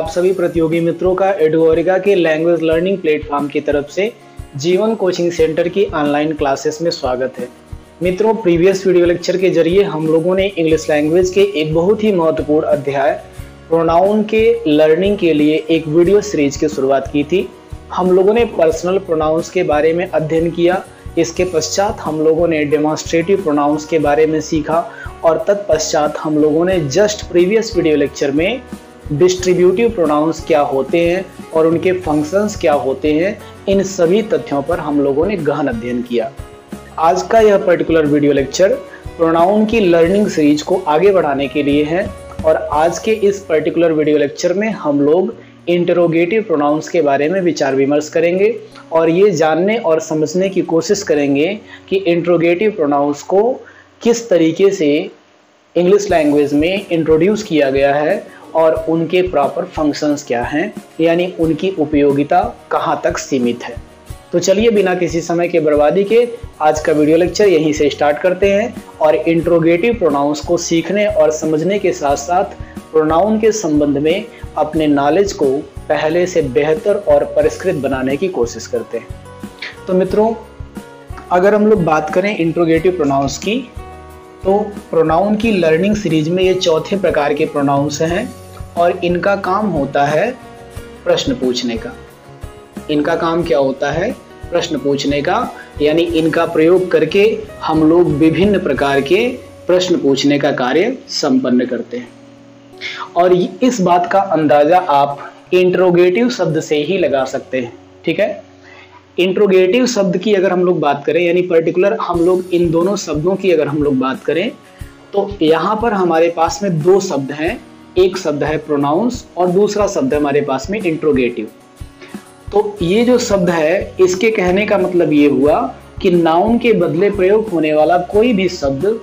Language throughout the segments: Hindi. आप सभी प्रतियोगी मित्रों का एडुओरिगा के लैंग्वेज लर्निंग प्लेटफॉर्म की तरफ से जीवन कोचिंग सेंटर की ऑनलाइन क्लासेस में स्वागत है। मित्रों, प्रीवियस वीडियो लेक्चर के जरिए हम लोगों ने इंग्लिश लैंग्वेज के एक बहुत ही महत्वपूर्ण अध्याय प्रोनाउन के लर्निंग के लिए एक वीडियो सीरीज की शुरुआत की थी। हम लोगों ने पर्सनल प्रोनाउंस के बारे में अध्ययन किया। इसके पश्चात हम लोगों ने डेमोन्स्ट्रेटिव प्रोनाउंस के बारे में सीखा और तत्पश्चात हम लोगों ने जस्ट प्रीवियस वीडियो लेक्चर में डिस्ट्रीब्यूटिव प्रोनाउंस क्या होते हैं और उनके फंक्शंस क्या होते हैं, इन सभी तथ्यों पर हम लोगों ने गहन अध्ययन किया। आज का यह पर्टिकुलर वीडियो लेक्चर प्रोनाउन की लर्निंग सीरीज को आगे बढ़ाने के लिए है और आज के इस पर्टिकुलर वीडियो लेक्चर में हम लोग इंटरोगेटिव प्रोनाउंस के बारे में विचार विमर्श करेंगे और ये जानने और समझने की कोशिश करेंगे कि इंटरोगेटिव प्रोनाउंस को किस तरीके से इंग्लिश लैंग्वेज में इंट्रोड्यूस किया गया है और उनके प्रॉपर फंक्शंस क्या हैं, यानी उनकी उपयोगिता कहाँ तक सीमित है। तो चलिए बिना किसी समय के बर्बादी के आज का वीडियो लेक्चर यहीं से स्टार्ट करते हैं और इंट्रोगेटिव प्रोनाउंस को सीखने और समझने के साथ साथ प्रोनाउन के संबंध में अपने नॉलेज को पहले से बेहतर और परिष्कृत बनाने की कोशिश करते हैं। तो मित्रों, अगर हम लोग बात करें इंट्रोगेटिव प्रोनाउंस की, तो प्रोनाउन की लर्निंग सीरीज में ये चौथे प्रकार के प्रोनाउंस हैं और इनका काम होता है प्रश्न पूछने का। इनका काम क्या होता है? प्रश्न पूछने का, यानी इनका प्रयोग करके हम लोग विभिन्न प्रकार के प्रश्न पूछने का कार्य संपन्न करते हैं और इस बात का अंदाज़ा आप इंट्रोगेटिव शब्द से ही लगा सकते हैं। ठीक है, इंट्रोगेटिव शब्द की अगर हम लोग बात करें, यानी पर्टिकुलर हम लोग इन दोनों शब्दों की अगर हम लोग बात करें, तो यहाँ पर हमारे पास में दो शब्द हैं। एक शब्द है प्रोनाउंस और दूसरा शब्द है हमारे पास में इंट्रोगेटिव। तो ये जो शब्द है, इसके कहने का मतलब ये हुआ कि नाउन के बदले प्रयोग होने वाला कोई भी शब्द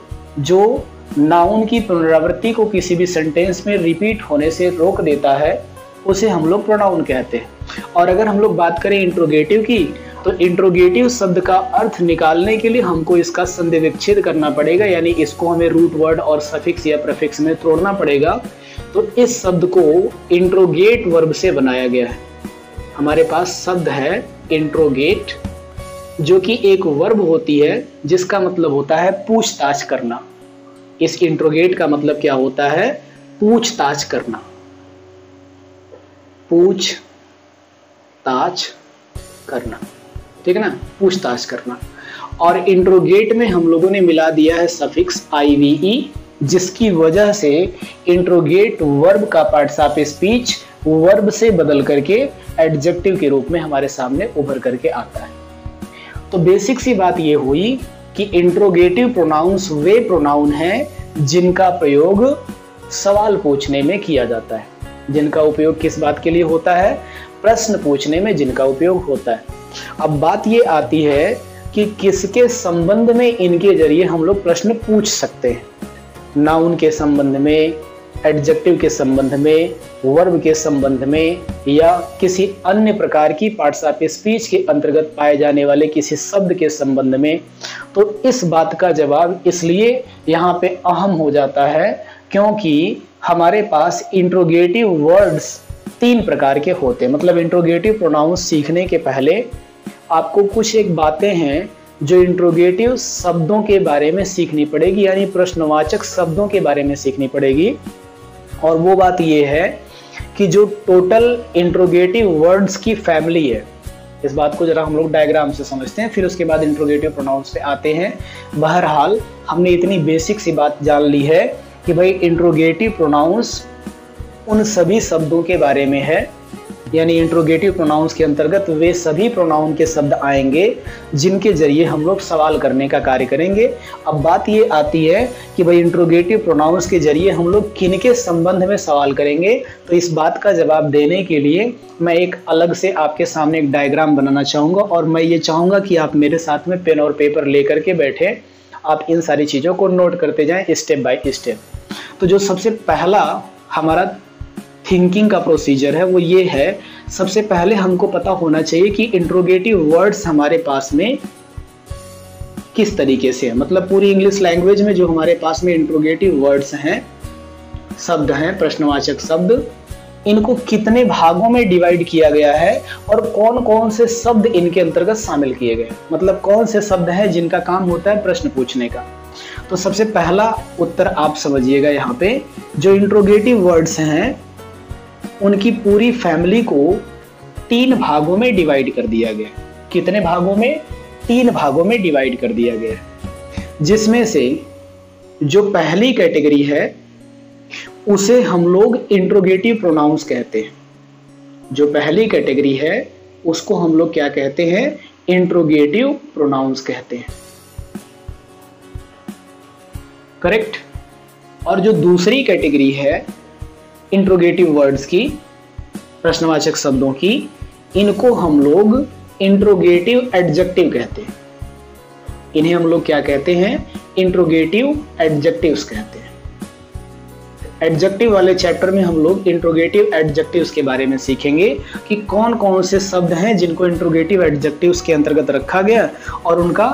जो नाउन की पुनरावृत्ति को किसी भी सेंटेंस में रिपीट होने से रोक देता है, उसे हम लोग प्रोनाउन कहते हैं। और अगर हम लोग बात करें इंट्रोगेटिव की, तो इंट्रोगेटिव शब्द का अर्थ निकालने के लिए हमको इसका संधि विच्छेद करना पड़ेगा, यानी इसको हमें रूट वर्ड और सफिक्स या प्रीफिक्स में तोड़ना पड़ेगा। तो इस शब्द को इंट्रोगेट वर्ब से बनाया गया है। हमारे पास शब्द है इंट्रोगेट, जो कि एक वर्ब होती है जिसका मतलब होता है पूछताछ करना। इस इंट्रोगेट का मतलब क्या होता है? पूछताछ करना, पूछताछ करना, ठीक है ना, पूछताछ करना। और इंट्रोगेट में हम लोगों ने मिला दिया है सफिक्स आईवीई, जिसकी वजह से इंट्रोगेट वर्ब का पार्ट्स ऑफ स्पीच वर्ब से बदल करके एडजेक्टिव के रूप में हमारे सामने उभर करके आता है। तो बेसिक सी बात ये हुई कि इंट्रोगेटिव प्रोनाउंस वे प्रोनाउन हैं जिनका प्रयोग सवाल पूछने में किया जाता है, जिनका उपयोग किस बात के लिए होता है? प्रश्न पूछने में जिनका उपयोग होता है। अब बात ये आती है कि किसके संबंध में इनके जरिए हम लोग प्रश्न पूछ सकते हैं। नाउन के संबंध में, एडजेक्टिव के संबंध में, वर्ब के संबंध में, या किसी अन्य प्रकार की पार्ट्स ऑफ स्पीच के अंतर्गत पाए जाने वाले किसी शब्द के संबंध में। तो इस बात का जवाब इसलिए यहाँ पे अहम हो जाता है क्योंकि हमारे पास इंट्रोगेटिव वर्ड्स तीन प्रकार के होते हैं। मतलब इंट्रोगेटिव प्रोनाउंस सीखने के पहले आपको कुछ एक बातें हैं जो इंट्रोगेटिव शब्दों के बारे में सीखनी पड़ेगी, यानी प्रश्नवाचक शब्दों के बारे में सीखनी पड़ेगी। और वो बात ये है कि जो टोटल इंट्रोगेटिव वर्ड्स की फैमिली है, इस बात को जरा हम लोग डायग्राम से समझते हैं, फिर उसके बाद इंट्रोगेटिव प्रोनाउंस पे आते हैं। बहरहाल, हमने इतनी बेसिक सी बात जान ली है कि भाई इंट्रोगेटिव प्रोनाउंस उन सभी शब्दों के बारे में है, यानी इंट्रोगेटिव प्रोनाउंस के अंतर्गत वे सभी प्रोनाउन के शब्द आएंगे जिनके जरिए हम लोग सवाल करने का कार्य करेंगे। अब बात ये आती है कि भाई इंट्रोगेटिव प्रोनाउंस के जरिए हम लोग किनके संबंध में सवाल करेंगे। तो इस बात का जवाब देने के लिए मैं एक अलग से आपके सामने एक डायग्राम बनाना चाहूँगा और मैं ये चाहूँगा कि आप मेरे साथ में पेन और पेपर ले करके बैठे, आप इन सारी चीज़ों को नोट करते जाएँ स्टेप बाई स्टेप। तो जो सबसे पहला हमारा थिंकिंग का प्रोसीजर है वो ये है, सबसे पहले हमको पता होना चाहिए कि इंट्रोगेटिव वर्ड्स हमारे पास में किस तरीके से है। मतलब पूरी इंग्लिश लैंग्वेज में जो हमारे पास में इंट्रोगेटिव वर्ड्स हैं, शब्द हैं, प्रश्नवाचक शब्द, इनको कितने भागों में डिवाइड किया गया है और कौन कौन से शब्द इनके अंतर्गत शामिल किए गए, मतलब कौन से शब्द हैं जिनका काम होता है प्रश्न पूछने का। तो सबसे पहला उत्तर आप समझिएगा यहाँ पे, जो इंट्रोगेटिव वर्ड्स हैं उनकी पूरी फैमिली को 3 भागों में डिवाइड कर दिया गया। कितने भागों में? 3 भागों में डिवाइड कर दिया गया है, जिसमें से जो पहली कैटेगरी है उसे हम लोग इंट्रोगेटिव प्रोनाउंस कहते हैं। जो पहली कैटेगरी है उसको हम लोग क्या कहते हैं? इंट्रोगेटिव प्रोनाउंस कहते हैं, करेक्ट। और जो दूसरी कैटेगरी है इंट्रोगेटिव वर्ड्स की, प्रश्नवाचक शब्दों की, इनको हम लोग इंट्रोगेटिव एडजेक्टिव कहते हैं। इन्हें हम लोग क्या कहते हैं? इंट्रोगेटिव एडजेक्टिव्स कहते हैं। एडजेक्टिव वाले चैप्टर में हम लोग इंट्रोगेटिव एडजेक्टिव्स के बारे में सीखेंगे कि कौन कौन से शब्द हैं जिनको इंट्रोगेटिव एडजेक्टिव्स के अंतर्गत रखा गया और उनका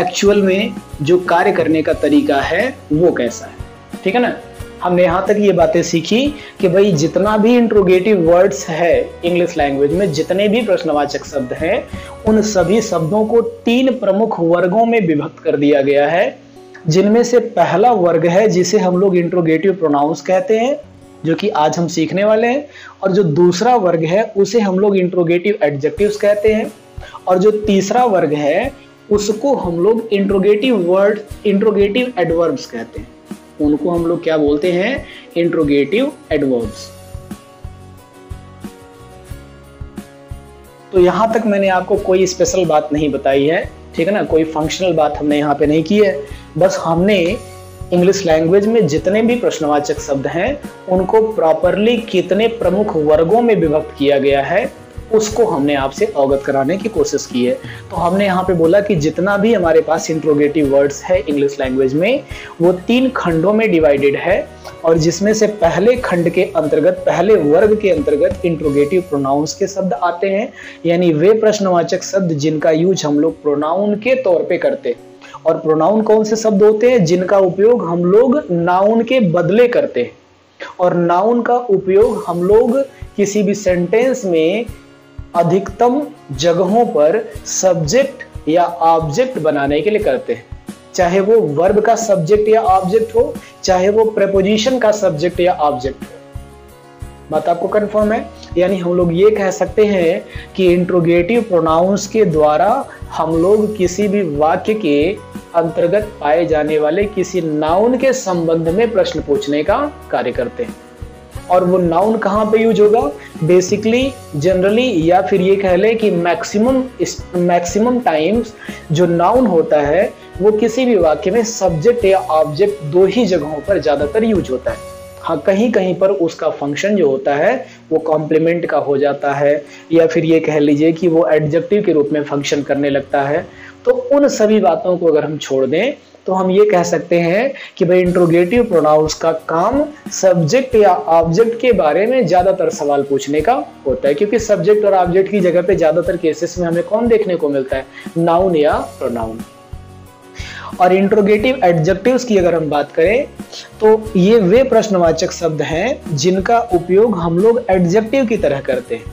एक्चुअल में जो कार्य करने का तरीका है वो कैसा है, ठीक है ना। हमने यहाँ तक ये बातें सीखी कि भाई जितना भी इंट्रोगेटिव वर्ड्स है इंग्लिश लैंग्वेज में, जितने भी प्रश्नवाचक शब्द हैं, उन सभी शब्दों को 3 प्रमुख वर्गों में विभक्त कर दिया गया है, जिनमें से पहला वर्ग है जिसे हम लोग इंट्रोगेटिव प्रोनाउंस कहते हैं, जो कि आज हम सीखने वाले हैं। और जो दूसरा वर्ग है उसे हम लोग इंट्रोगेटिव एडजेक्टिव्स कहते हैं। और जो तीसरा वर्ग है उसको हम लोग इंट्रोगेटिव एडवर्ब्स कहते हैं। उनको हम लोग क्या बोलते हैं? Interrogative adverbs. तो यहां तक मैंने आपको कोई स्पेशल बात नहीं बताई है, ठीक है ना, कोई फंक्शनल बात हमने यहाँ पे नहीं की है। बस हमने इंग्लिश लैंग्वेज में जितने भी प्रश्नवाचक शब्द हैं उनको प्रॉपरली कितने प्रमुख वर्गों में विभक्त किया गया है उसको हमने आपसे अवगत कराने की कोशिश की है। तो हमने यहाँ पे बोला कि जितना भी हमारे पास इंट्रोगेटिव वर्ड्स है इंग्लिश लैंग्वेज में वो 3 खंडों में डिवाइडेड है, और जिसमें से पहले खंड के अंतर्गत, पहले वर्ग के अंतर्गत इंट्रोगेटिव प्रोनाउंस के शब्द आते हैं, यानी वे प्रश्नवाचक शब्द जिनका यूज हम लोग प्रोनाउन के तौर पर करते हैं। और प्रोनाउन कौन से शब्द होते हैं? जिनका उपयोग हम लोग नाउन के बदले करते हैं, और नाउन का उपयोग हम लोग किसी भी सेंटेंस में अधिकतम जगहों पर सब्जेक्ट या ऑब्जेक्ट बनाने के लिए करते हैं, चाहे वो वर्ब का सब्जेक्ट या ऑब्जेक्ट हो, चाहे वो प्रीपोजिशन का सब्जेक्ट या ऑब्जेक्ट हो। बात आपको कंफर्म है? यानी हम लोग ये कह सकते हैं कि इंट्रोगेटिव प्रोनाउंस के द्वारा हम लोग किसी भी वाक्य के अंतर्गत पाए जाने वाले किसी नाउन के संबंध में प्रश्न पूछने का कार्य करते हैं। और वो नाउन कहाँ पे यूज होगा? बेसिकली, जनरली, या फिर ये कह लें कि मैक्सिमम टाइम्स जो नाउन होता है वो किसी भी वाक्य में सब्जेक्ट या ऑब्जेक्ट 2 ही जगहों पर ज़्यादातर यूज होता है। हाँ, कहीं कहीं पर उसका फंक्शन जो होता है वो कॉम्प्लीमेंट का हो जाता है, या फिर ये कह लीजिए कि वो एडजेक्टिव के रूप में फंक्शन करने लगता है। तो उन सभी बातों को अगर हम छोड़ दें तो हम ये कह सकते हैं कि भाई इंट्रोगेटिव प्रोनाउंस का काम सब्जेक्ट या ऑब्जेक्ट के बारे में ज़्यादातर सवाल पूछने का होता है, क्योंकि सब्जेक्ट और ऑब्जेक्ट की जगह पे ज़्यादातर केसेस में हमें कौन देखने को मिलता है? नाउन या प्रोनाउन। और इंट्रोगेटिव एडजेक्टिव्स की अगर हम बात करें तो ये वे प्रश्नवाचक शब्द हैं जिनका उपयोग हम लोग एडजेक्टिव की तरह करते हैं।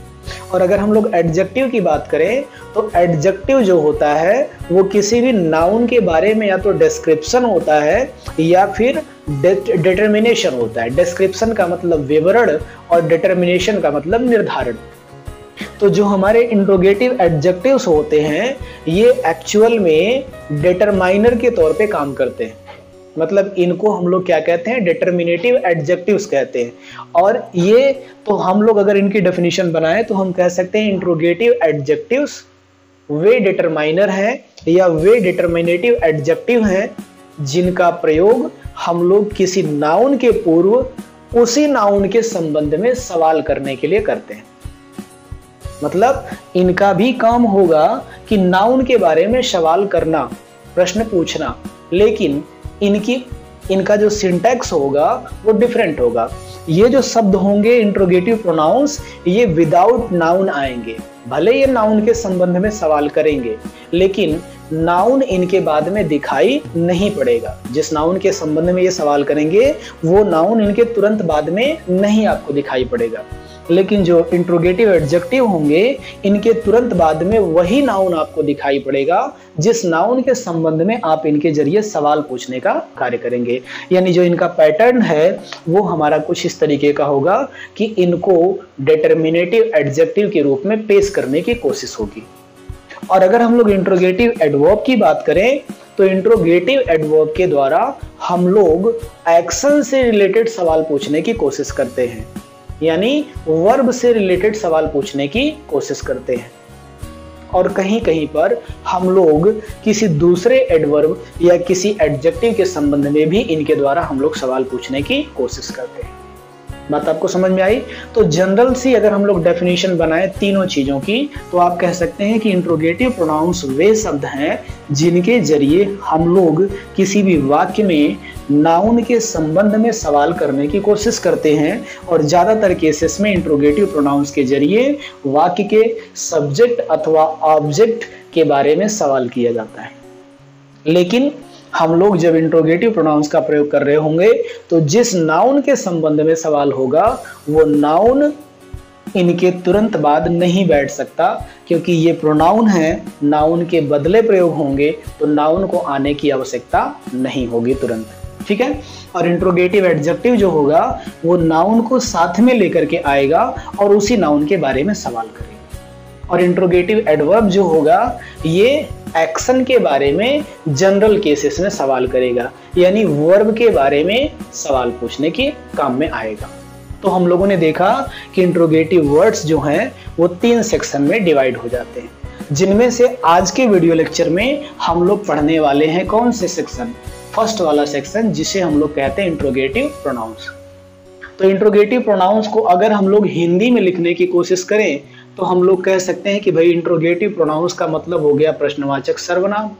और अगर हम लोग एडजेक्टिव की बात करें तो एडजेक्टिव जो होता है वो किसी भी नाउन के बारे में या तो डिस्क्रिप्शन होता है या फिर डिटर्मिनेशन होता है। डिस्क्रिप्शन का मतलब विवरण और डिटर्मिनेशन का मतलब निर्धारण। तो जो हमारे इंट्रोगेटिव एडजेक्टिव्स होते हैं ये एक्चुअल में डिटरमाइनर के तौर पे काम करते हैं, मतलब इनको हम लोग क्या कहते हैं? डिटर्मिनेटिव एडजेक्टिव्स कहते हैं। और ये तो हम लोग अगर इनकी डेफिनेशन बनाएं तो हम कह सकते हैं इंट्रोगेटिव एडजेक्टिव्स वे डिटरमाइनर हैं या वे डिटर्मिनेटिव एडजेक्टिव हैं जिनका प्रयोग हम लोग किसी नाउन के पूर्व उसी नाउन के संबंध में सवाल करने के लिए करते हैं। मतलब इनका भी काम होगा कि नाउन के बारे में सवाल करना, प्रश्न पूछना, लेकिन इनका जो सिंटैक्स होगा वो डिफरेंट होगा। ये जो शब्द होंगे इंट्रोगेटिव प्रोनाउंस ये विदाउट नाउन आएंगे, भले ये नाउन के संबंध में सवाल करेंगे लेकिन नाउन इनके बाद में दिखाई नहीं पड़ेगा। जिस नाउन के संबंध में ये सवाल करेंगे वो नाउन इनके तुरंत बाद में नहीं आपको दिखाई पड़ेगा। लेकिन जो इंट्रोगेटिव एडजेक्टिव होंगे इनके तुरंत बाद में वही नाउन आपको दिखाई पड़ेगा जिस नाउन के संबंध में आप इनके जरिए सवाल पूछने का कार्य करेंगे। यानी जो इनका पैटर्न है वो हमारा कुछ इस तरीके का होगा कि इनको डिटर्मिनेटिव एडजेक्टिव के रूप में पेश करने की कोशिश होगी। और अगर हम लोग इंट्रोगेटिव एडवर्ब की बात करें तो इंट्रोगेटिव एडवर्ब के द्वारा हम लोग एक्शन से रिलेटेड सवाल पूछने की कोशिश करते हैं, यानी वर्ब से रिलेटेड सवाल पूछने की कोशिश करते हैं। और कहीं कहीं पर हम लोग किसी दूसरे एडवर्ब या किसी एडजेक्टिव के संबंध में भी इनके द्वारा हम लोग सवाल पूछने की कोशिश करते हैं। बात आपको समझ में आई? तो जनरल सी अगर हम लोग डेफिनेशन बनाए तीनों चीजों की तो आप कह सकते हैं कि इंट्रोगेटिव प्रोनाउंस वे शब्द हैं जिनके जरिए हम लोग किसी भी वाक्य में नाउन के संबंध में सवाल करने की कोशिश करते हैं। और ज्यादातर केसेस में इंट्रोगेटिव प्रोनाउंस के जरिए वाक्य के सब्जेक्ट अथवा ऑब्जेक्ट के बारे में सवाल किया जाता है। लेकिन हम लोग जब इंट्रोगेटिव प्रोनाउंस का प्रयोग कर रहे होंगे तो जिस नाउन के संबंध में सवाल होगा वो नाउन इनके तुरंत बाद नहीं बैठ सकता, क्योंकि ये प्रोनाउन है, नाउन के बदले प्रयोग होंगे तो नाउन को आने की आवश्यकता नहीं होगी तुरंत। ठीक है। और इंट्रोगेटिव एडजेक्टिव जो होगा वो नाउन को साथ में लेकर के आएगा और उसी नाउन के बारे में सवाल करेगा। और इंट्रोगेटिव एडवर्ब जो होगा ये एक्शन के बारे में जनरल केसेस में सवाल करेगा, यानी वर्ब के बारे में सवाल पूछने के काम में आएगा। तो हम लोगों ने देखा कि इंट्रोगेटिव वर्ड्स जो हैं वो तीन सेक्शन में डिवाइड हो जाते हैं, जिनमें से आज के वीडियो लेक्चर में हम लोग पढ़ने वाले हैं कौन से सेक्शन? फर्स्ट वाला सेक्शन, जिसे हम लोग कहते हैं इंट्रोगेटिव प्रोनाउंस। तो इंट्रोगेटिव प्रोनाउंस को अगर हम लोग हिंदी में लिखने की कोशिश करें तो हम लोग कह सकते हैं कि भाई इंट्रोगेटिव प्रोनाउंस का मतलब हो गया प्रश्नवाचक सर्वनाम।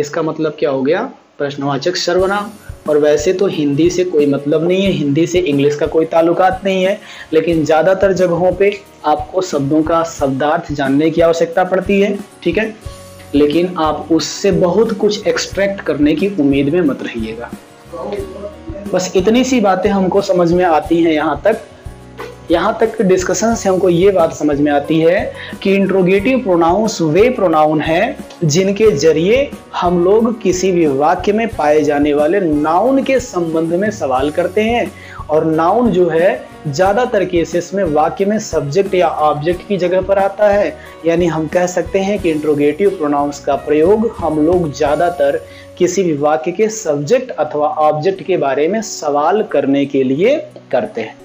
इसका मतलब क्या हो गया? प्रश्नवाचक सर्वनाम। और वैसे तो हिंदी से कोई मतलब नहीं है, हिंदी से इंग्लिश का कोई ताल्लुकात नहीं है, लेकिन ज़्यादातर जगहों पे आपको शब्दों का शब्दार्थ जानने की आवश्यकता पड़ती है। ठीक है। लेकिन आप उससे बहुत कुछ एक्सट्रैक्ट करने की उम्मीद में मत रहिएगा। बस इतनी सी बातें हमको समझ में आती हैं यहाँ तक के डिस्कशन से हमको ये बात समझ में आती है कि इंट्रोगेटिव प्रोनाउंस वे प्रोनाउन हैं जिनके जरिए हम लोग किसी भी वाक्य में पाए जाने वाले नाउन के संबंध में सवाल करते हैं। और नाउन जो है ज़्यादातर केसेस में वाक्य में सब्जेक्ट या ऑब्जेक्ट की जगह पर आता है, यानी हम कह सकते हैं कि इंट्रोगेटिव प्रोनाउंस का प्रयोग हम लोग ज़्यादातर किसी भी वाक्य के सब्जेक्ट अथवा ऑब्जेक्ट के बारे में सवाल करने के लिए करते हैं।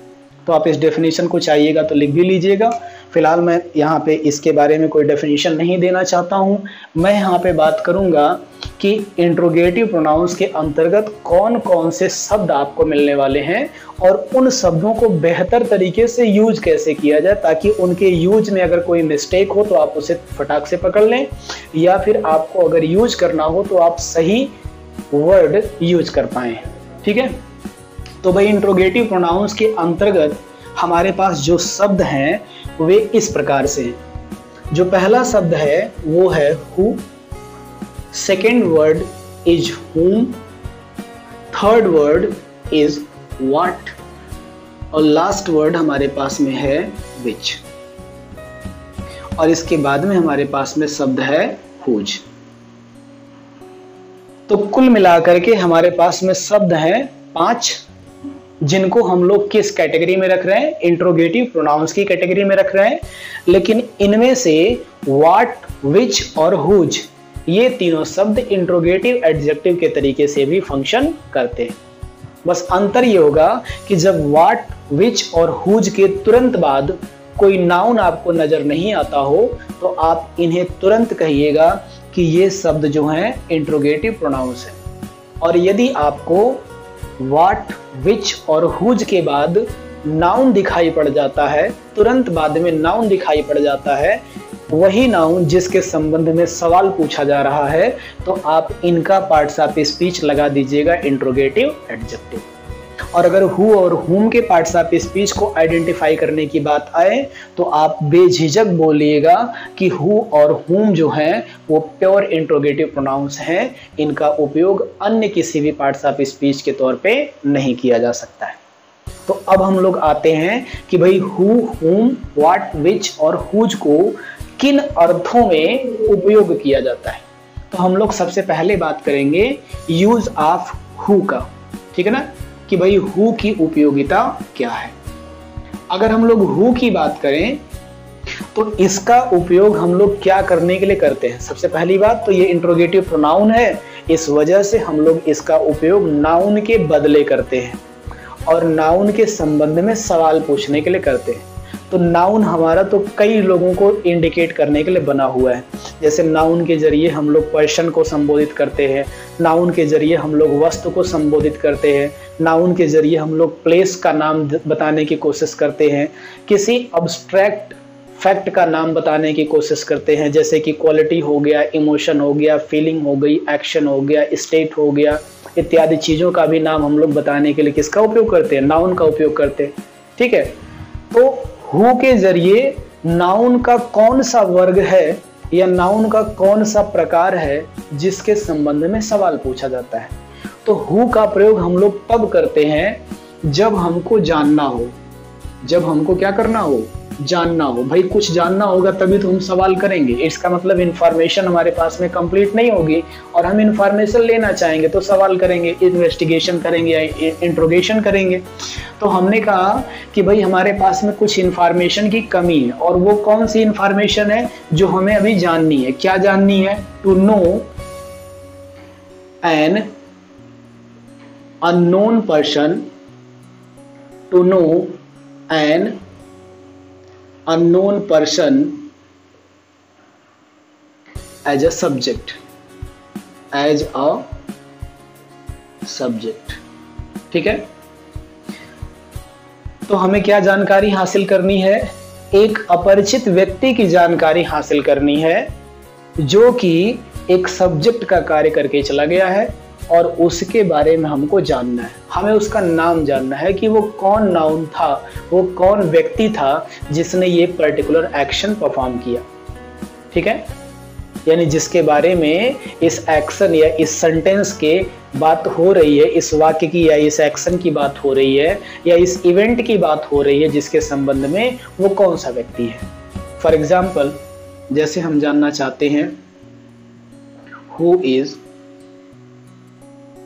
तो आप इस डेफिनेशन को चाहिएगा तो लिख भी लीजिएगा। फिलहाल मैं यहाँ पे इसके बारे में कोई डेफिनेशन नहीं देना चाहता हूँ। मैं यहाँ पे बात करूँगा कि इंट्रोगेटिव प्रोनाउंस के अंतर्गत कौन कौन से शब्द आपको मिलने वाले हैं और उन शब्दों को बेहतर तरीके से यूज कैसे किया जाए, ताकि उनके यूज में अगर कोई मिस्टेक हो तो आप उसे फटाक से पकड़ लें, या फिर आपको अगर यूज करना हो तो आप सही वर्ड यूज कर पाएँ। ठीक है। तो भाई इंट्रोगेटिव प्रोनाउंस के अंतर्गत हमारे पास जो शब्द हैं वे इस प्रकार से हैं। जो पहला शब्द है वो है who, second word is whom, third word is what, और लास्ट वर्ड हमारे पास में है विच। और इसके बाद में हमारे पास में शब्द है हुज। तो कुल मिलाकर के हमारे पास में शब्द हैं 5, जिनको हम लोग किस कैटेगरी में रख रहे हैं? इंट्रोगेटिव प्रोनाउंस की कैटेगरी में रख रहे हैं। लेकिन इनमें से व्हाट, विच और हुज ये तीनों शब्द इंट्रोगेटिव एडजेक्टिव के तरीके से भी फंक्शन करते हैं। बस अंतर ये होगा कि जब व्हाट, विच और हुज के तुरंत बाद कोई नाउन आपको नजर नहीं आता हो तो आप इन्हें तुरंत कहिएगा कि ये शब्द जो हैं इंट्रोगेटिव प्रोनाउंस है। और यदि आपको व्हाट, विच और हुज के बाद नाउन दिखाई पड़ जाता है, तुरंत बाद में नाउन दिखाई पड़ जाता है, वही नाउन जिसके संबंध में सवाल पूछा जा रहा है, तो आप इनका पार्ट्स ऑफ स्पीच लगा दीजिएगा इंट्रोगेटिव एडजेक्टिव। और अगर हु और हुम के पार्ट्स ऑफ स्पीच को आइडेंटिफाई करने की बात आए तो आप बेझिझक बोलिएगा कि हु और हुम जो हैं वो प्योर इंट्रोगेटिव प्रोनाउंस हैं, इनका उपयोग अन्य किसी भी पार्ट्स ऑफ स्पीच के तौर पे नहीं किया जा सकता है। तो अब हम लोग आते हैं कि भाई हु, हुम, व्हाट, विच और हुज को किन अर्थों में उपयोग किया जाता है। तो हम लोग सबसे पहले बात करेंगे यूज ऑफ हु का, ठीक है ना, कि भाई हु की उपयोगिता क्या है। अगर हम लोग हु की बात करें तो इसका उपयोग हम लोग क्या करने के लिए करते हैं। सबसे पहली बात तो ये इंट्रोगेटिव प्रोनाउन है, इस वजह से हम लोग इसका उपयोग नाउन के बदले करते हैं और नाउन के संबंध में सवाल पूछने के लिए करते हैं। तो नाउन हमारा तो कई लोगों को इंडिकेट करने के लिए बना हुआ है, जैसे नाउन के जरिए हम लोग पर्सन को संबोधित करते हैं, नाउन के जरिए हम लोग वस्तु को संबोधित करते हैं, नाउन के जरिए हम लोग प्लेस का नाम बताने की कोशिश करते हैं, किसी अब्स्ट्रैक्ट फैक्ट का नाम बताने की कोशिश करते हैं, जैसे कि क्वालिटी हो गया, इमोशन हो गया, फीलिंग हो गई, एक्शन हो गया, स्टेट हो गया, इत्यादि चीज़ों का भी नाम हम लोग बताने के लिए किसका उपयोग करते हैं, नाउन का उपयोग करते हैं, ठीक है। तो हु के जरिए नाउन का कौन सा वर्ग है या नाउन का कौन सा प्रकार है जिसके संबंध में सवाल पूछा जाता है। तो हु का प्रयोग हम लोग तब करते हैं जब हमको जानना हो, जब हमको क्या करना हो, जानना हो। भाई कुछ जानना होगा तभी तो हम सवाल करेंगे, इसका मतलब इन्फॉर्मेशन हमारे पास में कंप्लीट नहीं होगी और हम इन्फॉर्मेशन लेना चाहेंगे तो सवाल करेंगे, इन्वेस्टिगेशन करेंगे या इंट्रोगेशन करेंगे। तो हमने कहा कि भाई हमारे पास में कुछ इन्फॉर्मेशन की कमी है, और वो कौन सी इन्फॉर्मेशन है जो हमें अभी जाननी है। क्या जाननी है? To know an unknown person, to know an unknown person as a subject, as a subject, ठीक है। तो हमें क्या जानकारी हासिल करनी है? एक अपरिचित व्यक्ति की जानकारी हासिल करनी है जो कि एक सब्जेक्ट का कार्य करके चला गया है और उसके बारे में हमको जानना है, हमें उसका नाम जानना है कि वो कौन नाउन था, वो कौन व्यक्ति था जिसने ये पर्टिकुलर एक्शन परफॉर्म किया, ठीक है। यानी जिसके बारे में इस एक्शन या इस सेंटेंस के बात हो रही है, इस वाक्य की या इस एक्शन की बात हो रही है या इस इवेंट की बात हो रही है, जिसके संबंध में वो कौन सा व्यक्ति है। फॉर एग्जाम्पल जैसे हम जानना चाहते हैं हु इज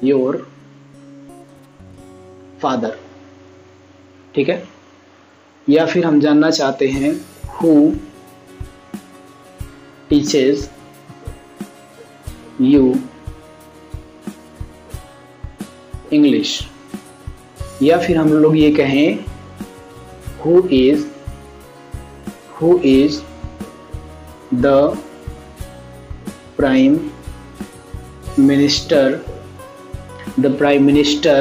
योर फादर, ठीक है। या फिर हम जानना चाहते हैं हु टीचेस यू इंग्लिश, या फिर हम लोग ये कहें who is the prime minister, the Prime Minister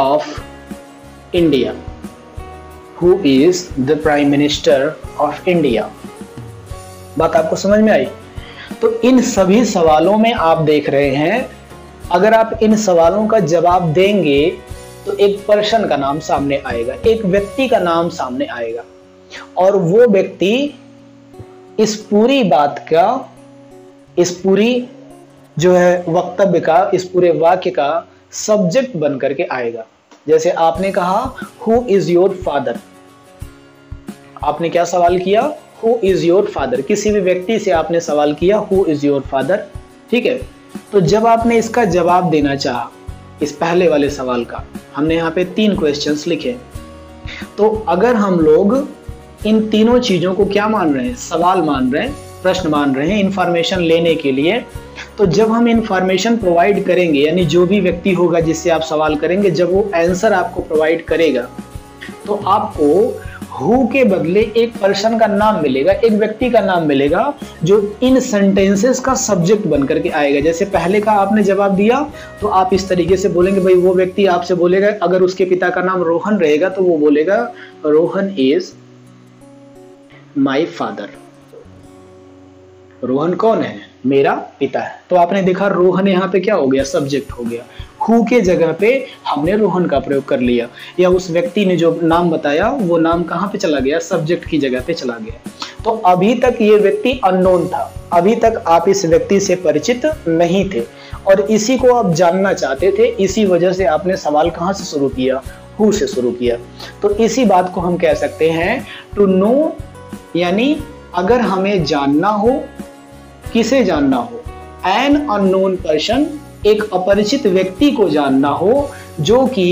of India, who is the Prime Minister of India। बात आपको समझ में आई। तो इन सभी सवालों में आप देख रहे हैं, अगर आप इन सवालों का जवाब देंगे तो एक पर्सन का नाम सामने आएगा, एक व्यक्ति का नाम सामने आएगा, और वो व्यक्ति इस पूरी बात का, इस पूरी जो है वक्तव्य का, इस पूरे वाक्य का सब्जेक्ट बन करके आएगा। जैसे आपने कहा हु इज योर फादर, आपने क्या सवाल किया, हु इज योर फादर, किसी भी व्यक्ति से आपने सवाल किया हु इज योर फादर, ठीक है। तो जब आपने इसका जवाब देना चाहा, इस पहले वाले सवाल का, हमने यहाँ पे 3 क्वेश्चंस लिखे, तो अगर हम लोग इन तीनों चीजों को क्या मान रहे हैं, सवाल मान रहे हैं, प्रश्न मान रहे हैं इंफॉर्मेशन लेने के लिए, तो जब हम इंफॉर्मेशन प्रोवाइड करेंगे, यानी जो भी व्यक्ति होगा जिससे आप सवाल करेंगे, जब वो आंसर आपको प्रोवाइड करेगा तो आपको हु के बदले एक पर्सन का नाम मिलेगा, एक व्यक्ति का नाम मिलेगा जो इन सेंटेंसेस का सब्जेक्ट बन करके आएगा। जैसे पहले का आपने जवाब दिया तो आप इस तरीके से बोलेंगे, भाई वो व्यक्ति आपसे बोलेगा, अगर उसके पिता का नाम रोहन रहेगा तो वो बोलेगा Rohan is my father. Rohan कौन है? मेरा पिता है। तो आपने देखा रोहन यहाँ पे क्या हो गया, सब्जेक्ट हो गया। हु के जगह पे हमने रोहन का प्रयोग कर लिया, या उस व्यक्ति ने जो नाम बताया वो नाम कहाँ पे चला गया, सब्जेक्ट की जगह पे चला गया। तो अभी तक ये व्यक्ति अननोन था, अभी तक आप इस व्यक्ति से परिचित नहीं थे और इसी को आप जानना चाहते थे, इसी वजह से आपने सवाल कहाँ से शुरू किया, हु से शुरू किया। तो इसी बात को हम कह सकते हैं टू नो, यानी अगर हमें जानना हो, किसे जानना हो, एन अननोन पर्सन, एक अपरिचित व्यक्ति को जानना हो जो कि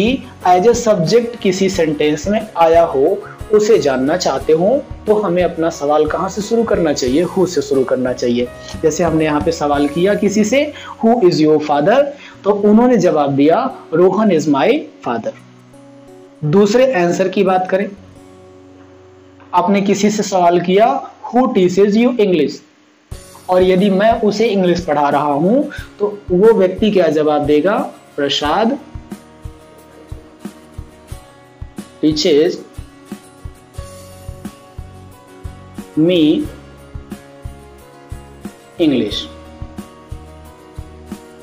एज ए सब्जेक्ट किसी सेंटेंस में आया हो, उसे जानना चाहते हो, तो हमें अपना सवाल कहाँ से शुरू करना चाहिए, हु से शुरू करना चाहिए। जैसे हमने यहाँ पे सवाल किया किसी से, हु इज योर फादर, तो उन्होंने जवाब दिया रोहन इज माय फादर। दूसरे आंसर की बात करें, आपने किसी से सवाल किया हु टीचेस यू इंग्लिश, और यदि मैं उसे इंग्लिश पढ़ा रहा हूं तो वो व्यक्ति क्या जवाब देगा, प्रसाद टीचेस मी इंग्लिश।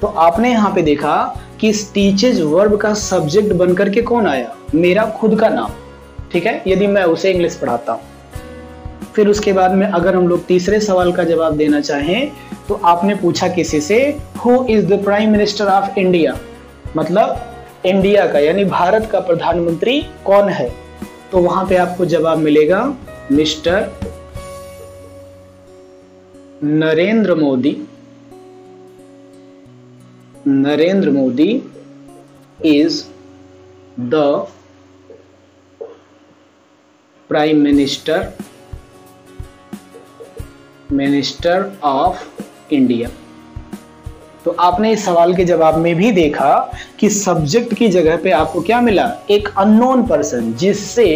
तो आपने यहां पे देखा कि टीचेस वर्ब का सब्जेक्ट बनकर के कौन आया, मेरा खुद का नाम, ठीक है, यदि मैं उसे इंग्लिश पढ़ाता हूं। फिर उसके बाद में अगर हम लोग तीसरे सवाल का जवाब देना चाहें तो आपने पूछा किसी से who is the prime minister of India, मतलब इंडिया का यानी भारत का प्रधानमंत्री कौन है, तो वहां पे आपको जवाब मिलेगा mister Narendra Modi, Narendra Modi is the prime minister of India. तो आपने इस सवाल के जवाब में भी देखा कि सब्जेक्ट की जगह पे आपको क्या मिला, एक अननोन पर्सन जिससे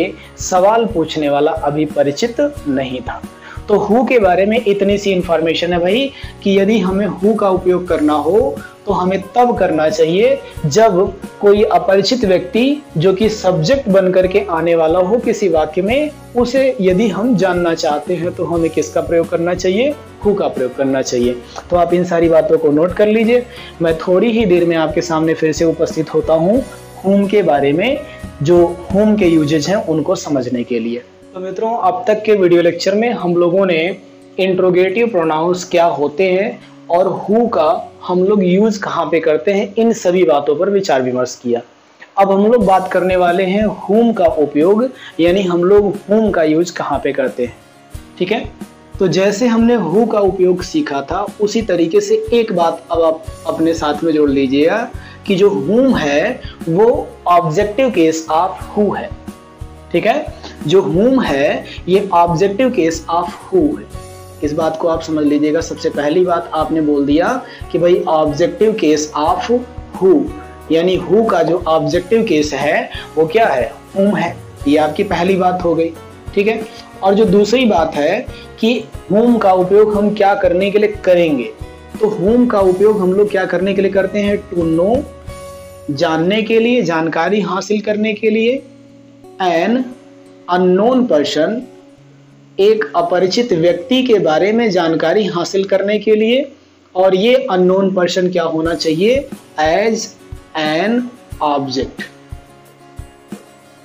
सवाल पूछने वाला अभी परिचित नहीं था। तो हु के बारे में इतनी सी इंफॉर्मेशन है भाई कि यदि हमें हु का उपयोग करना हो तो हमें तब करना चाहिए जब कोई अपरिचित व्यक्ति जो कि सब्जेक्ट बन करके आने वाला हो किसी वाक्य में, उसे यदि हम जानना चाहते हैं तो हमें किसका प्रयोग करना चाहिए, हु का प्रयोग करना चाहिए। तो आप इन सारी बातों को नोट कर लीजिए। मैं थोड़ी ही देर में आपके सामने फिर से उपस्थित होता हूँ whom के बारे में, जो whom के यूजेज हैं उनको समझने के लिए। तो मित्रों, अब तक के वीडियो लेक्चर में हम लोगों ने इंट्रोगेटिव प्रोनाउंस क्या होते हैं और हु का हम लोग यूज कहाँ पे करते हैं, इन सभी बातों पर विचार विमर्श किया। अब हम लोग बात करने वाले हैं हुम का उपयोग, यानी हम लोग हुम का यूज कहाँ पे करते हैं, ठीक है। तो जैसे हमने हु का उपयोग सीखा था उसी तरीके से एक बात अब आप अपने साथ में जोड़ लीजिएगा कि जो हुम है वो ऑब्जेक्टिव केस ऑफ हु है, ठीक है, जो हुम है ये ऑब्जेक्टिव केस ऑफ हु है। इस बात को आप समझ लीजिएगा। सबसे पहली बात आपने बोल दिया कि भाई ऑब्जेक्टिव केस ऑफ हु, यानी हु का जो ऑब्जेक्टिव केस है वो क्या है, हुम है। ये आपकी पहली बात हो गई, ठीक है। और जो दूसरी बात है कि हुम का उपयोग हम क्या करने के लिए करेंगे, तो हुम का उपयोग हम लोग क्या करने के लिए करते हैं, टू नो, जानने के लिए, जानकारी हासिल करने के लिए, एन अननोन पर्सन, एक अपरिचित व्यक्ति के बारे में जानकारी हासिल करने के लिए। और ये अननोन पर्सन क्या होना चाहिए, एज एन ऑब्जेक्ट।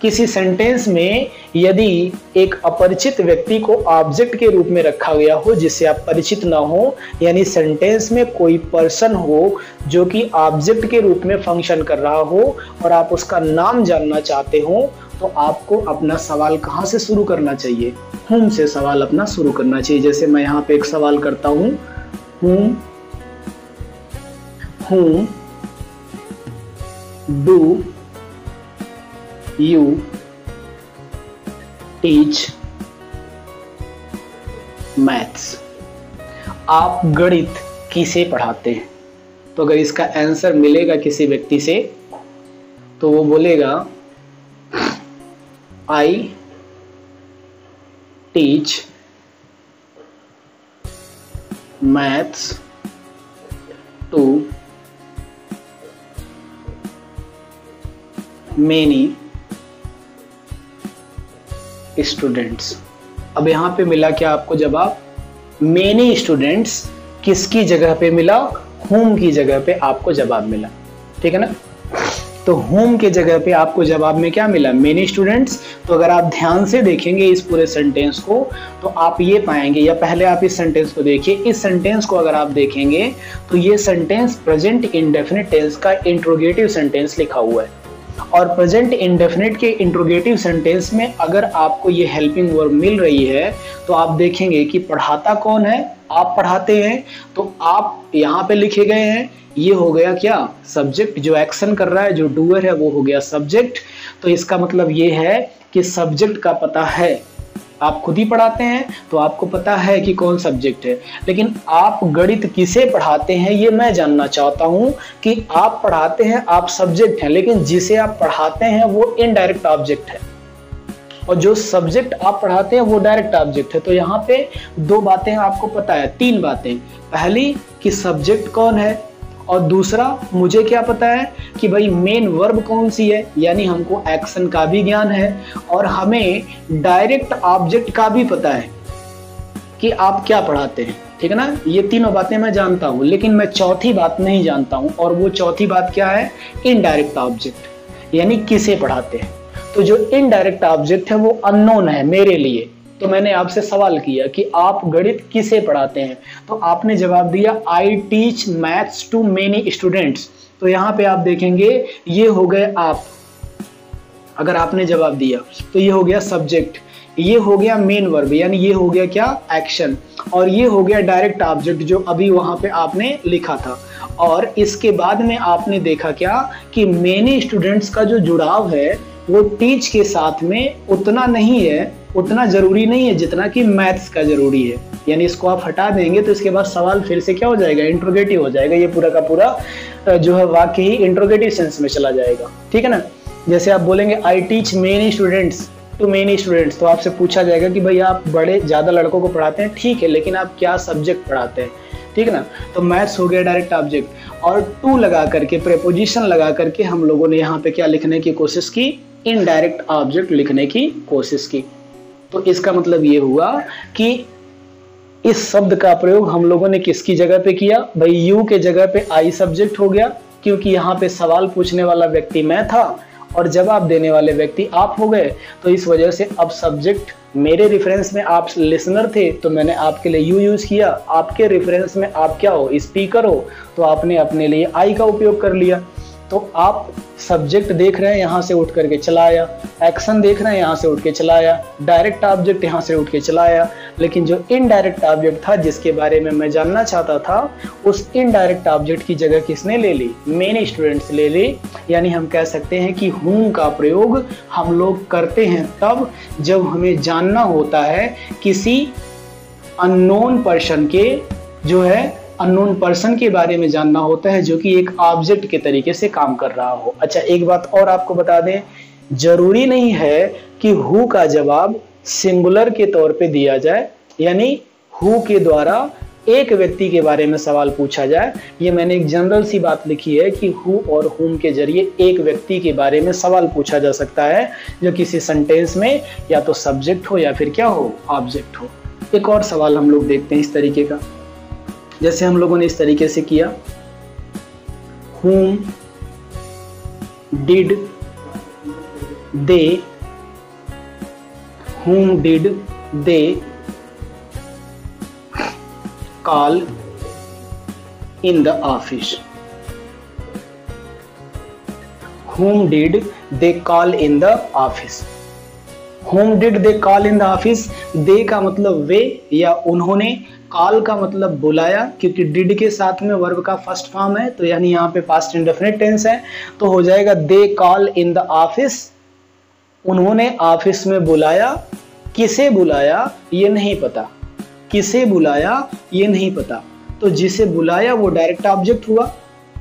किसी सेंटेंस में यदि एक अपरिचित व्यक्ति को ऑब्जेक्ट के रूप में रखा गया हो जिससे आप परिचित ना हो, यानी सेंटेंस में कोई पर्सन हो जो कि ऑब्जेक्ट के रूप में फंक्शन कर रहा हो और आप उसका नाम जानना चाहते हो, तो आपको अपना सवाल कहाँ से शुरू करना चाहिए, whom से सवाल अपना शुरू करना चाहिए। जैसे मैं यहाँ पे एक सवाल करता हूँ, whom do you teach maths, आप गणित किसे पढ़ाते हैं। तो अगर इसका आंसर मिलेगा किसी व्यक्ति से तो वो बोलेगा I teach maths to many students। अब यहाँ पे मिला क्या आपको जवाब, many students, किसकी जगह पे मिला, whom की जगह पे आपको जवाब मिला, ठीक है ना। तो होम के जगह पे आपको जवाब में क्या मिला, मेनी स्टूडेंट्स। तो अगर आप ध्यान से देखेंगे इस पूरे सेंटेंस को तो आप ये पाएंगे, या पहले आप इस सेंटेंस को देखिए, इस सेंटेंस को अगर आप देखेंगे तो ये सेंटेंस प्रेजेंट इंडेफिनिट टेंस का इंट्रोगेटिव सेंटेंस लिखा हुआ है। और प्रेजेंट इंडेफिनिट के इंट्रोगेटिव सेंटेंस में अगर आपको ये हेल्पिंग वर्ब मिल रही है तो आप देखेंगे कि पढ़ाता कौन है, आप पढ़ाते हैं, तो आप यहाँ पे लिखे गए हैं, ये हो गया क्या सब्जेक्ट, जो एक्शन कर रहा है जो डूअर है वो हो गया सब्जेक्ट। तो इसका मतलब ये है कि सब्जेक्ट का पता है, आप खुद ही पढ़ाते हैं तो आपको पता है कि कौन सब्जेक्ट है, लेकिन आप गणित किसे पढ़ाते हैं ये मैं जानना चाहता हूँ कि आप पढ़ाते हैं, आप सब्जेक्ट हैं, लेकिन जिसे आप पढ़ाते हैं वो इनडायरेक्ट ऑब्जेक्ट है और जो सब्जेक्ट आप पढ़ाते हैं वो डायरेक्ट ऑब्जेक्ट है। तो यहाँ पे दो बातें आपको पता है, तीन बातें, पहली कि सब्जेक्ट कौन है और दूसरा मुझे क्या पता है कि भाई मेन वर्ब कौन सी है, यानी हमको एक्शन का भी ज्ञान है और हमें डायरेक्ट ऑब्जेक्ट का भी पता है कि आप क्या पढ़ाते हैं, ठीक है ना। ये तीनों बातें मैं जानता हूँ, लेकिन मैं चौथी बात नहीं जानता हूँ और वो चौथी बात क्या है, इनडायरेक्ट ऑब्जेक्ट, यानी किसे पढ़ाते हैं। तो जो इनडायरेक्ट ऑब्जेक्ट है वो अननोन है मेरे लिए। तो मैंने आपसे सवाल किया कि आप गणित किसे पढ़ाते हैं, तो आपने जवाब दिया I teach maths to many students. तो यहाँ पे आप देखेंगे ये हो गए आप, अगर आपने जवाब दिया तो ये हो गया सब्जेक्ट, ये हो गया मेन वर्ब यानी ये हो गया क्या एक्शन, और ये हो गया डायरेक्ट ऑब्जेक्ट जो अभी वहाँ पे आपने लिखा था। और इसके बाद में आपने देखा क्या कि मेनी स्टूडेंट्स का जो जुड़ाव है वो टीच के साथ में उतना नहीं है, उतना ज़रूरी नहीं है जितना कि मैथ्स का ज़रूरी है, यानी इसको आप हटा देंगे तो इसके बाद सवाल फिर से क्या हो जाएगा, इंट्रोगेटिव हो जाएगा, ये पूरा का पूरा जो है वाक्य ही इंट्रोगेटिव सेंस में चला जाएगा, ठीक है ना। जैसे आप बोलेंगे I teach many students to many students, तो आपसे पूछा जाएगा कि भाई आप बड़े ज़्यादा लड़कों को पढ़ाते हैं, ठीक है, लेकिन आप क्या सब्जेक्ट पढ़ाते हैं, ठीक ना। तो मैथ्स हो गया डायरेक्ट ऑब्जेक्ट, और टू लगा करके प्रेपोजिशन लगा करके हम लोगों ने यहाँ पे क्या लिखने की कोशिश की, इनडायरेक्ट ऑब्जेक्ट लिखने की कोशिश की। तो इसका मतलब ये हुआ कि इस शब्द का प्रयोग हम लोगों ने किसकी जगह पे किया, भाई यू के जगह पे आई सब्जेक्ट हो गया, क्योंकि यहाँ पे सवाल पूछने वाला व्यक्ति मैं था और जवाब देने वाले व्यक्ति आप हो गए, तो इस वजह से अब सब्जेक्ट मेरे रेफरेंस में आप लिसनर थे तो मैंने आपके लिए यू यूज़ किया, आपके रेफरेंस में आप क्या हो, स्पीकर हो, तो आपने अपने लिए आई का उपयोग कर लिया। तो आप सब्जेक्ट देख रहे हैं यहाँ से उठ करके चला आया, एक्शन देख रहे हैं यहाँ से उठ के चला आया, डायरेक्ट ऑब्जेक्ट यहाँ से उठ के चला आया, लेकिन जो इनडायरेक्ट ऑब्जेक्ट था जिसके बारे में मैं जानना चाहता था उस इनडायरेक्ट ऑब्जेक्ट की जगह किसने ले ली, मेनी स्टूडेंट्स ले ली। यानी हम कह सकते हैं कि हूँ का प्रयोग हम लोग करते हैं तब जब हमें जानना होता है किसी अननोन पर्सन के, जो है अननोन पर्सन के बारे में जानना होता है जो कि एक ऑब्जेक्ट के तरीके से काम कर रहा हो। अच्छा, एक बात और आपको बता दें, जरूरी नहीं है कि हु का जवाब सिंगुलर के तौर पे दिया जाए, यानी हु के द्वारा एक व्यक्ति के बारे में सवाल पूछा जाए। ये मैंने एक जनरल सी बात लिखी है कि हु और हुम के जरिए एक व्यक्ति के बारे में सवाल पूछा जा सकता है जो किसी सेंटेंस में या तो सब्जेक्ट हो या फिर क्या हो, ऑब्जेक्ट हो। एक और सवाल हम लोग देखते हैं इस तरीके का, जैसे हम लोगों ने इस तरीके से किया, whom did they, whom did they call in the office, whom did they call in the office, whom did they call in the office, they का मतलब वे या उन्होंने, कॉल का मतलब बुलाया, क्योंकि डिड के साथ में वर्ब का फर्स्ट फॉर्म है तो यानी यहाँ पे पास्ट इंडेफिनिट टेंस है, तो हो जाएगा they call in the office, उन्होंने ऑफिस में बुलाया, किसे बुलाया ये नहीं पता, किसे बुलाया ये नहीं पता, तो जिसे बुलाया वो डायरेक्ट ऑब्जेक्ट हुआ,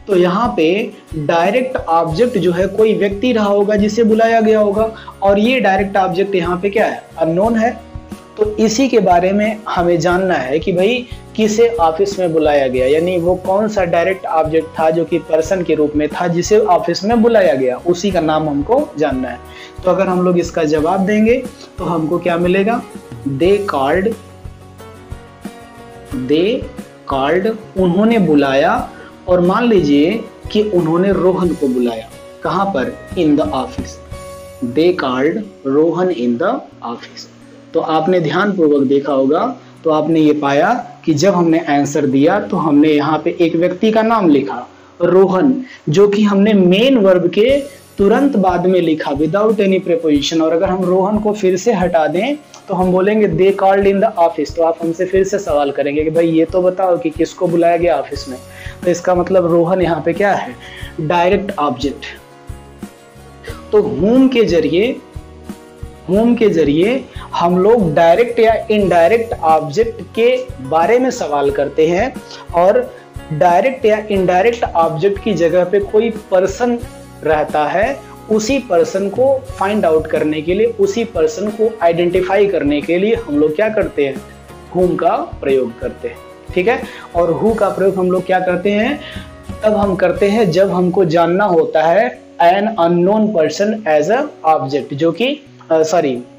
तो यहाँ पे डायरेक्ट ऑब्जेक्ट जो है कोई व्यक्ति रहा होगा जिसे बुलाया गया होगा, और ये डायरेक्ट ऑब्जेक्ट यहाँ पे क्या है, अननोन है। तो इसी के बारे में हमें जानना है कि भाई किसे ऑफिस में बुलाया गया, यानी वो कौन सा डायरेक्ट ऑब्जेक्ट था जो कि पर्सन के रूप में था जिसे ऑफिस में बुलाया गया, उसी का नाम हमको जानना है। तो अगर हम लोग इसका जवाब देंगे तो हमको क्या मिलेगा, दे कॉल्ड उन्होंने बुलाया, और मान लीजिए कि उन्होंने रोहन को बुलाया, कहाँ पर, in the office, they called Rohan in the office. तो आपने ध्यानपूर्वक देखा होगा तो आपने ये पाया कि जब हमने आंसर दिया तो हमने यहाँ पे एक व्यक्ति का नाम लिखा, रोहन, जो कि हमने मेन वर्ब के तुरंत बाद में लिखा विदाउट एनी प्रीपोजिशन। और अगर हम रोहन को फिर से हटा दें तो हम बोलेंगे they called in the office. तो आप हमसे फिर से सवाल करेंगे कि भाई ये तो बताओ कि किसको बुलाया गया ऑफिस में। तो इसका मतलब रोहन यहाँ पे क्या है, डायरेक्ट ऑब्जेक्ट। तो होम के जरिए हम लोग डायरेक्ट या इनडायरेक्ट ऑब्जेक्ट के बारे में सवाल करते हैं और डायरेक्ट या इनडायरेक्ट ऑब्जेक्ट की जगह पे कोई पर्सन रहता है, उसी पर्सन को फाइंड आउट करने के लिए, उसी पर्सन को आइडेंटिफाई करने के लिए हम लोग क्या करते हैं, whom का प्रयोग करते हैं। ठीक है, और who का प्रयोग हम लोग क्या करते हैं, तब हम करते हैं जब हमको जानना होता है an unknown person as a object, जो कि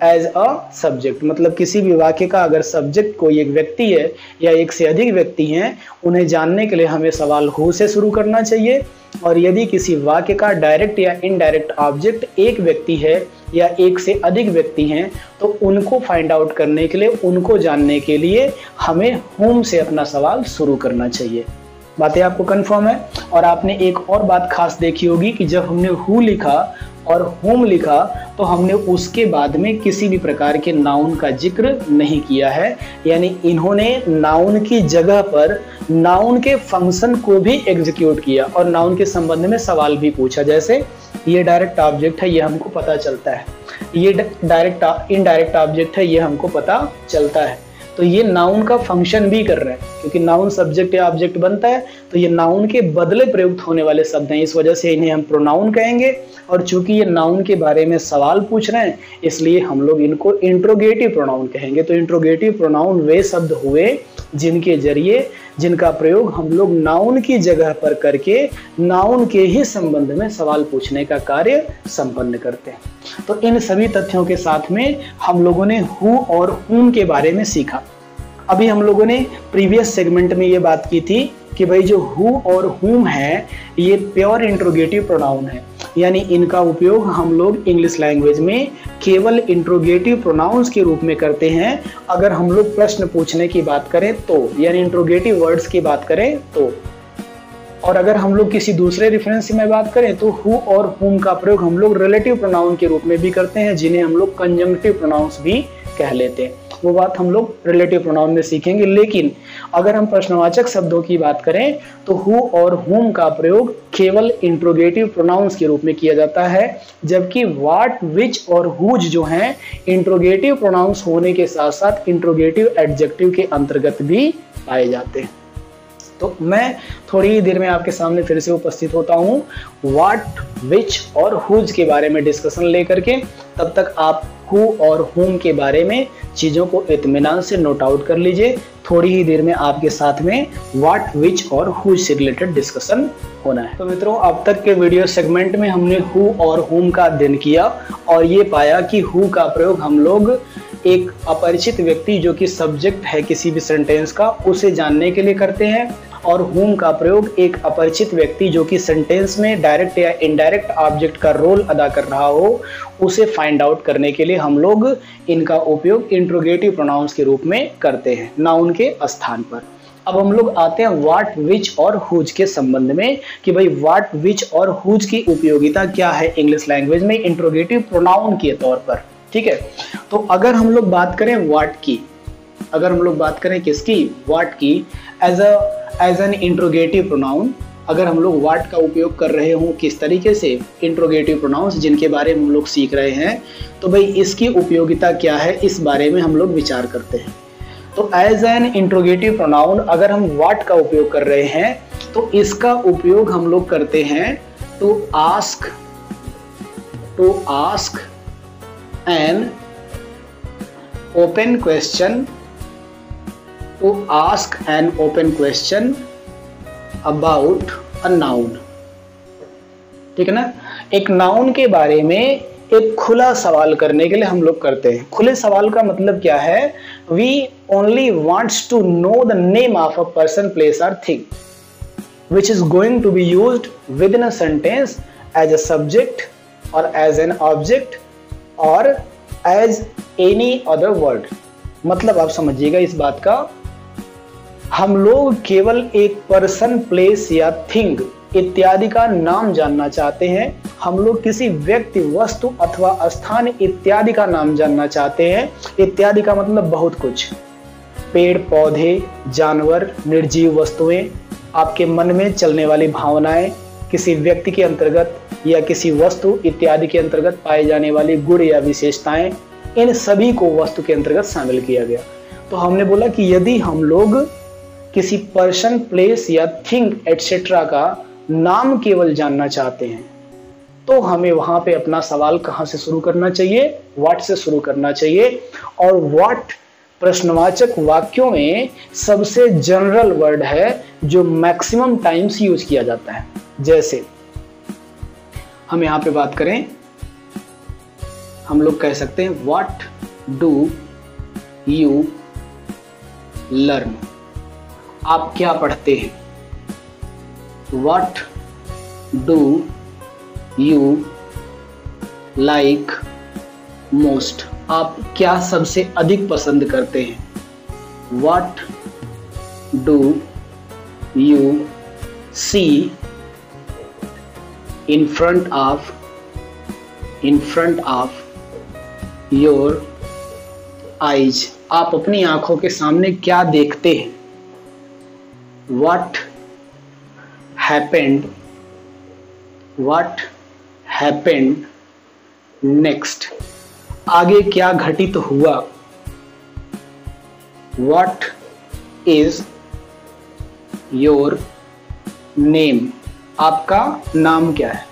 एज अ सब्जेक्ट। मतलब किसी भी वाक्य का अगर सब्जेक्ट कोई एक व्यक्ति है या एक से अधिक व्यक्ति हैं, उन्हें जानने के लिए हमें सवाल who से शुरू करना चाहिए। और यदि किसी वाक्य का डायरेक्ट या इनडायरेक्ट ऑब्जेक्ट एक व्यक्ति है या एक से अधिक व्यक्ति हैं, तो उनको फाइंड आउट करने के लिए, उनको जानने के लिए हमें whom से अपना सवाल शुरू करना चाहिए। बातें आपको कन्फर्म है। और आपने एक और बात खास देखी होगी कि जब हमने who लिखा और whom लिखा तो हमने उसके बाद में किसी भी प्रकार के नाउन का जिक्र नहीं किया है, यानी इन्होंने नाउन की जगह पर नाउन के फंक्शन को भी एग्जीक्यूट किया और नाउन के संबंध में सवाल भी पूछा। जैसे ये डायरेक्ट ऑब्जेक्ट है, ये हमको पता चलता है, ये डायरेक्ट इनडायरेक्ट ऑब्जेक्ट है, ये हमको पता चलता है। तो ये नाउन का फंक्शन भी कर रहे हैं, क्योंकि नाउन सब्जेक्ट या ऑब्जेक्ट बनता है, तो ये नाउन के बदले प्रयुक्त होने वाले शब्द हैं, इस वजह से इन्हें हम प्रोनाउन कहेंगे। और चूंकि ये नाउन के बारे में सवाल पूछ रहे हैं, इसलिए हम लोग इनको इंट्रोगेटिव प्रोनाउन कहेंगे। तो इंट्रोगेटिव प्रोनाउन वे शब्द हुए जिनके जरिए, जिनका प्रयोग हम लोग नाउन की जगह पर करके नाउन के ही संबंध में सवाल पूछने का कार्य संपन्न करते हैं। तो इन सभी तथ्यों के साथ में हम लोगों ने who और whom के बारे में सीखा। अभी हम लोगों ने प्रीवियस सेगमेंट में ये बात की थी कि भाई जो who और whom है, ये प्योर इंट्रोगेटिव प्रोनाउन है, यानी इनका उपयोग हम लोग इंग्लिश लैंग्वेज में केवल इंट्रोगेटिव प्रोनाउंस के रूप में करते हैं। अगर हम लोग प्रश्न पूछने की बात करें तो, यानी इंट्रोगेटिव वर्ड्स की बात करें तो। और अगर हम लोग किसी दूसरे रेफरेंस में बात करें तो who और whom का प्रयोग हम लोग रिलेटिव प्रोनाउन के रूप में भी करते हैं, जिन्हें हम लोग कंजंक्टिव प्रोनाउंस भी कह लेते हैं। वो बात हम लोग रिलेटिव प्रोनाउन में सीखेंगे। लेकिन अगर हम प्रश्नवाचक शब्दों की बात करें तो who और whom का प्रयोग केवल इंट्रोगेटिव प्रोनाउंस के रूप में किया जाता है, जबकि what, which और whose जो हैं इंट्रोगेटिव प्रोनाउंस होने के साथ साथ इंट्रोगेटिव एडजेक्टिव के अंतर्गत भी पाए जाते हैं। तो मैं थोड़ी ही देर में आपके सामने फिर से उपस्थित होता हूँ what, which और whose के बारे में डिस्कशन लेकर के। तब तक आप who और whom के बारे में चीज़ों को इत्मीनान से नोट आउट कर लीजिए। थोड़ी ही देर में आपके साथ में what, which और whose से रिलेटेड डिस्कशन होना है। तो मित्रों, अब तक के वीडियो सेगमेंट में हमने who और whom का अध्ययन किया और ये पाया कि who का प्रयोग हम लोग एक अपरिचित व्यक्ति जो कि सब्जेक्ट है किसी भी सेंटेंस का, उसे जानने के लिए करते हैं, और whom का प्रयोग एक अपरिचित व्यक्ति जो कि सेंटेंस में डायरेक्ट या इनडायरेक्ट ऑब्जेक्ट का रोल अदा कर रहा हो, उसे फाइंड आउट करने के लिए हम लोग इनका उपयोग इंट्रोगेटिव प्रोनाउंस के रूप में करते हैं नाउन के स्थान पर। अब हम लोग आते हैं what, which और whose के संबंध में कि भाई what, which और whose की उपयोगिता क्या है इंग्लिश लैंग्वेज में इंट्रोगेटिव प्रोनाउन के तौर पर। ठीक है, तो अगर हम लोग बात करें what की, अगर हम लोग बात करें किसकी, what की, एज एन इंट्रोगेटिव प्रोनाउन। अगर हम लोग what का उपयोग कर रहे हों किस तरीके से, इंट्रोगेटिव प्रोनाउंस जिनके बारे में हम लोग सीख रहे हैं, तो भाई इसकी उपयोगिता क्या है, इस बारे में हम लोग विचार करते हैं। तो एज एन इंट्रोगेटिव प्रोनाउन अगर हम what का उपयोग कर रहे हैं तो इसका उपयोग हम लोग करते हैं to ask an open question, to ask an open question about a noun। ठीक है ना, एक नाउन के बारे में एक खुला सवाल करने के लिए हम लोग करते हैं। खुले सवाल का मतलब क्या है, we only wants to know the name of a person, place or thing which is going to be used within a sentence as a subject or as an object or as any other word। मतलब आप समझिएगा इस बात का, हम लोग केवल एक पर्सन, प्लेस या थिंग इत्यादि का नाम जानना चाहते हैं, हम लोग किसी व्यक्ति, वस्तु अथवा स्थान इत्यादि का नाम जानना चाहते हैं। इत्यादि का मतलब बहुत कुछ, पेड़ पौधे, जानवर, निर्जीव वस्तुएं, आपके मन में चलने वाली भावनाएं, किसी व्यक्ति के अंतर्गत या किसी वस्तु इत्यादि के अंतर्गत पाए जाने वाली गुण या विशेषताएं, इन सभी को वस्तु के अंतर्गत शामिल किया गया। तो हमने बोला कि यदि हम लोग किसी पर्सन, प्लेस या थिंग एटसेट्रा का नाम केवल जानना चाहते हैं तो हमें वहां पे अपना सवाल कहाँ से शुरू करना चाहिए, व्हाट से शुरू करना चाहिए। और व्हाट प्रश्नवाचक वाक्यों में सबसे जनरल वर्ड है जो मैक्सिमम टाइम्स यूज किया जाता है। जैसे हम यहाँ पे बात करें, हम लोग कह सकते हैं व्हाट डू यू लर्न, आप क्या पढ़ते हैं। What do you like most, आप क्या सबसे अधिक पसंद करते हैं। What do you see in front of your eyes, आप अपनी आंखों के सामने क्या देखते हैं। व्हाट हैपेंड नेक्स्ट, आगे क्या घटित हुआ। व्हाट इज योर नेम, आपका नाम क्या है।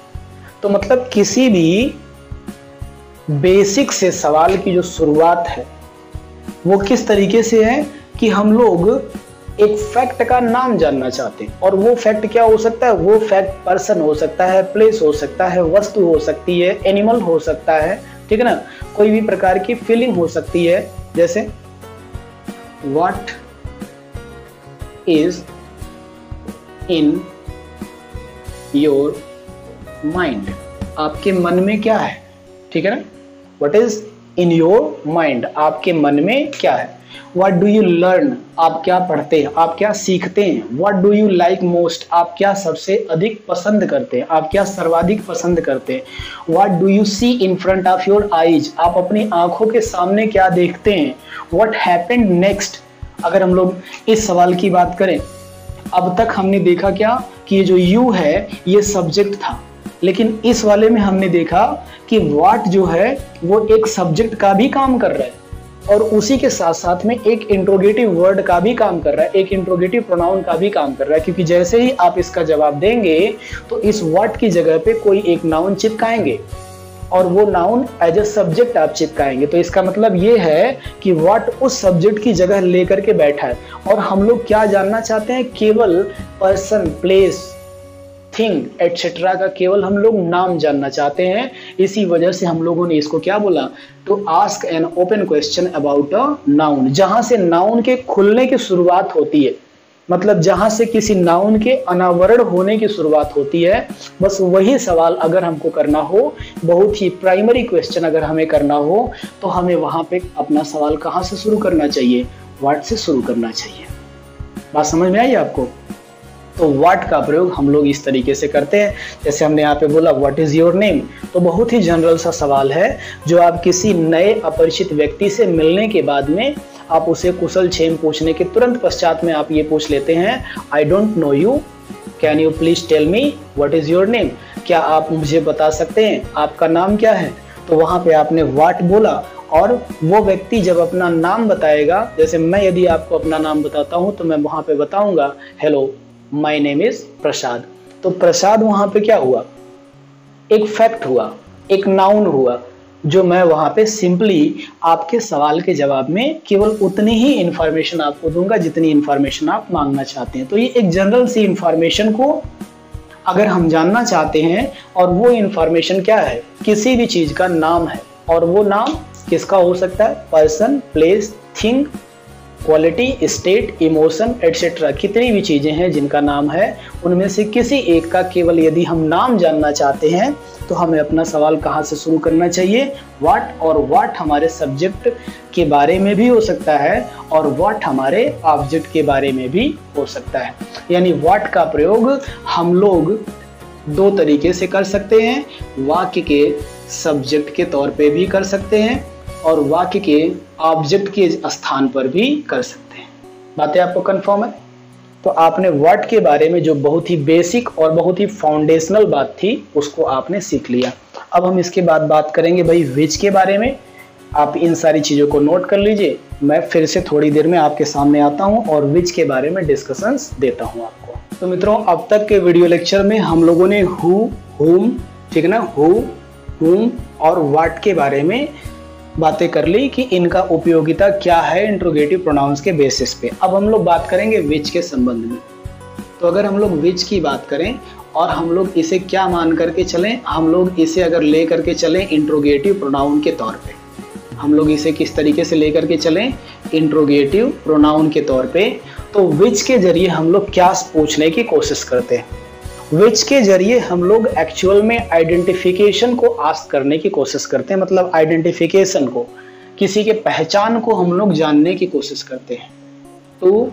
तो मतलब किसी भी बेसिक से सवाल की जो शुरुआत है वो किस तरीके से है कि हम लोग एक फैक्ट का नाम जानना चाहते हैं। और वो फैक्ट क्या हो सकता है, वो फैक्ट पर्सन हो सकता है, प्लेस हो सकता है, वस्तु हो सकती है, एनिमल हो सकता है, ठीक है ना, कोई भी प्रकार की फीलिंग हो सकती है। जैसे what is in your mind, आपके मन में क्या है, ठीक है ना। What is in your mind, आपके मन में क्या है। व्हाट डू यू लर्न, आप क्या पढ़ते हैं, आप क्या सीखते हैं। What do you like most, आप क्या सबसे अधिक पसंद करते हैं, आप क्या सर्वाधिक पसंद करते हैं। What do you see in front of your eyes, आप अपनी आंखों के सामने क्या देखते हैं। व्हाट हैपेंड नेक्स्ट, अगर हम लोग इस सवाल की बात करें, अब तक हमने देखा क्या कि ये जो यू है ये सब्जेक्ट था, लेकिन इस वाले में हमने देखा कि व्हाट जो है वो एक सब्जेक्ट का भी काम कर रहा है और उसी के साथ साथ में एक इंट्रोगेटिव वर्ड का भी काम कर रहा है, एक इंट्रोगेटिव प्रोनाउन का भी काम कर रहा है। क्योंकि जैसे ही आप इसका जवाब देंगे तो इस व्हाट की जगह पे कोई एक नाउन चिपकाएंगे और वो नाउन एज ए सब्जेक्ट आप चिपकाएंगे। तो इसका मतलब ये है कि व्हाट उस सब्जेक्ट की जगह लेकर के बैठा है। और हम लोग क्या जानना चाहते हैं, केवल पर्सन, प्लेस, थिंग एटसेट्रा का केवल हम लोग नाम जानना चाहते हैं। इसी वजह से हम लोगों ने इसको क्या बोला, to ask an open question about a noun, जहां से नाउन के खुलने की शुरुआत होती है, मतलब जहां से किसी नाउन के अनावरण होने की शुरुआत होती है। बस वही सवाल अगर हमको करना हो, बहुत ही प्राइमरी क्वेश्चन अगर हमें करना हो, तो हमें वहां पे अपना सवाल कहाँ से शुरू करना चाहिए, व्हाट से शुरू करना चाहिए। बात समझ में आई आपको। तो व्हाट का प्रयोग हम लोग इस तरीके से करते हैं। जैसे हमने यहाँ पे बोला व्हाट इज योर नेम, तो बहुत ही जनरल सा सवाल है जो आप किसी नए अपरिचित व्यक्ति से मिलने के बाद में आप उसे कुशल क्षेम पूछने के तुरंत पश्चात में आप ये पूछ लेते हैं, I don't know you, can you please tell me what is your name, क्या आप मुझे बता सकते हैं आपका नाम क्या है। तो वहाँ पे आपने व्हाट बोला और वो व्यक्ति जब अपना नाम बताएगा, जैसे मैं यदि आपको अपना नाम बताता हूँ तो मैं वहाँ पे बताऊँगा hello my name is Prasad. तो प्रसाद वहाँ पे क्या हुआ, एक फैक्ट हुआ, एक नाउन हुआ, जो मैं वहाँ पे सिंपली आपके सवाल के जवाब में केवल उतनी ही इन्फॉर्मेशन आपको दूंगा जितनी इन्फॉर्मेशन आप मांगना चाहते हैं। तो ये एक जनरल सी इन्फॉर्मेशन को अगर हम जानना चाहते हैं, और वो इन्फॉर्मेशन क्या है, किसी भी चीज़ का नाम है, और वो नाम किसका हो सकता है, person, place, thing quality, state, emotion etcetera कितनी भी चीज़ें हैं जिनका नाम है, उनमें से किसी एक का केवल यदि हम नाम जानना चाहते हैं तो हमें अपना सवाल कहाँ से शुरू करना चाहिए। व्हाट और व्हाट हमारे सब्जेक्ट के बारे में भी हो सकता है और व्हाट हमारे ऑब्जेक्ट के बारे में भी हो सकता है। यानी व्हाट का प्रयोग हम लोग दो तरीके से कर सकते हैं, वाक्य के सब्जेक्ट के तौर पे भी कर सकते हैं और वाक्य के ऑब्जेक्ट के स्थान पर भी कर सकते हैं। बातें आपको कन्फर्म है? तो आपने व्हाट के बारे में जो बहुत ही बेसिक और बहुत ही फाउंडेशनल बात थी उसको आपने सीख लिया। अब हम इसके बाद बात करेंगे भाई व्हिच के बारे में। आप इन सारी चीज़ों को नोट कर लीजिए, मैं फिर से थोड़ी देर में आपके सामने आता हूं और व्हिच के बारे में डिस्कशंस देता हूं आपको। तो मित्रों, अब तक के वीडियो लेक्चर में हम लोगों ने हु, हुम, ठीक है ना, हु, हुम और व्हाट के बारे में बातें कर ली कि इनका उपयोगिता क्या है इंट्रोगेटिव प्रोनाउंस के बेसिस पे। अब हम लोग बात करेंगे विच के संबंध में। तो अगर हम लोग विच की बात करें और हम लोग इसे क्या मान करके चलें, हम लोग इसे अगर ले करके चलें इंट्रोगेटिव प्रोनाउन के तौर पे, हम लोग इसे किस तरीके से ले करके चलें इंट्रोगेटिव प्रोनाउन के तौर पे, तो विच के जरिए हम लोग क्या पूछने की कोशिश करते हैं। विच के जरिए हम लोग एक्चुअल में आइडेंटिफिकेशन को आस्क करने की कोशिश करते हैं, मतलब आइडेंटिफिकेशन को, किसी के पहचान को हम लोग जानने की कोशिश करते हैं। To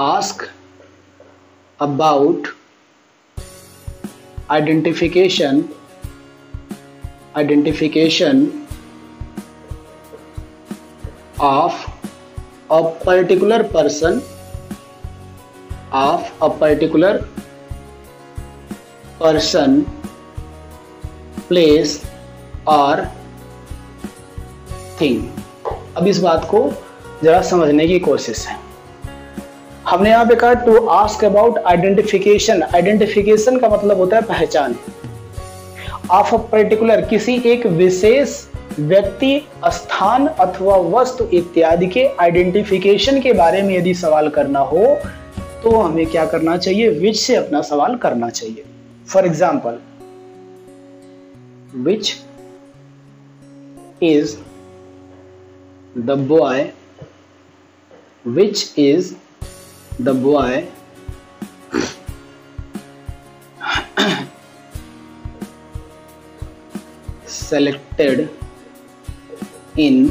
ask about identification, identification of a particular person, of a particular person, place or thing। अब इस बात को जरा समझने की कोशिश है। हमने यहाँ पे कहा to ask about identification, identification का मतलब होता है पहचान, ऑफ अ पर्टिकुलर किसी एक विशेष व्यक्ति, स्थान अथवा वस्तु इत्यादि के आइडेंटिफिकेशन के बारे में यदि सवाल करना हो तो हमें क्या करना चाहिए, विच से अपना सवाल करना चाहिए। For example, which is the boy, which is the boy selected in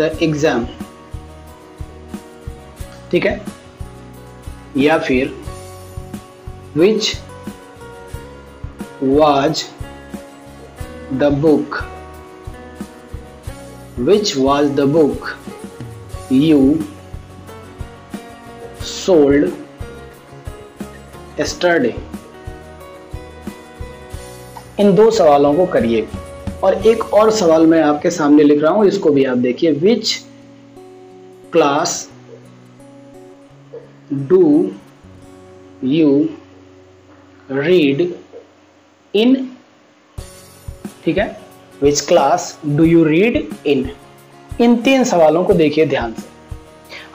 the exam, ठीक है। या फिर which was the book, which was the book you sold yesterday. इन दो सवालों को करिए। और एक और सवाल मैं आपके सामने लिख रहा हूं, इसको भी आप देखिए। Which class do you read in, ठीक है, which class do you read in. इन तीन सवालों को देखिए ध्यान से।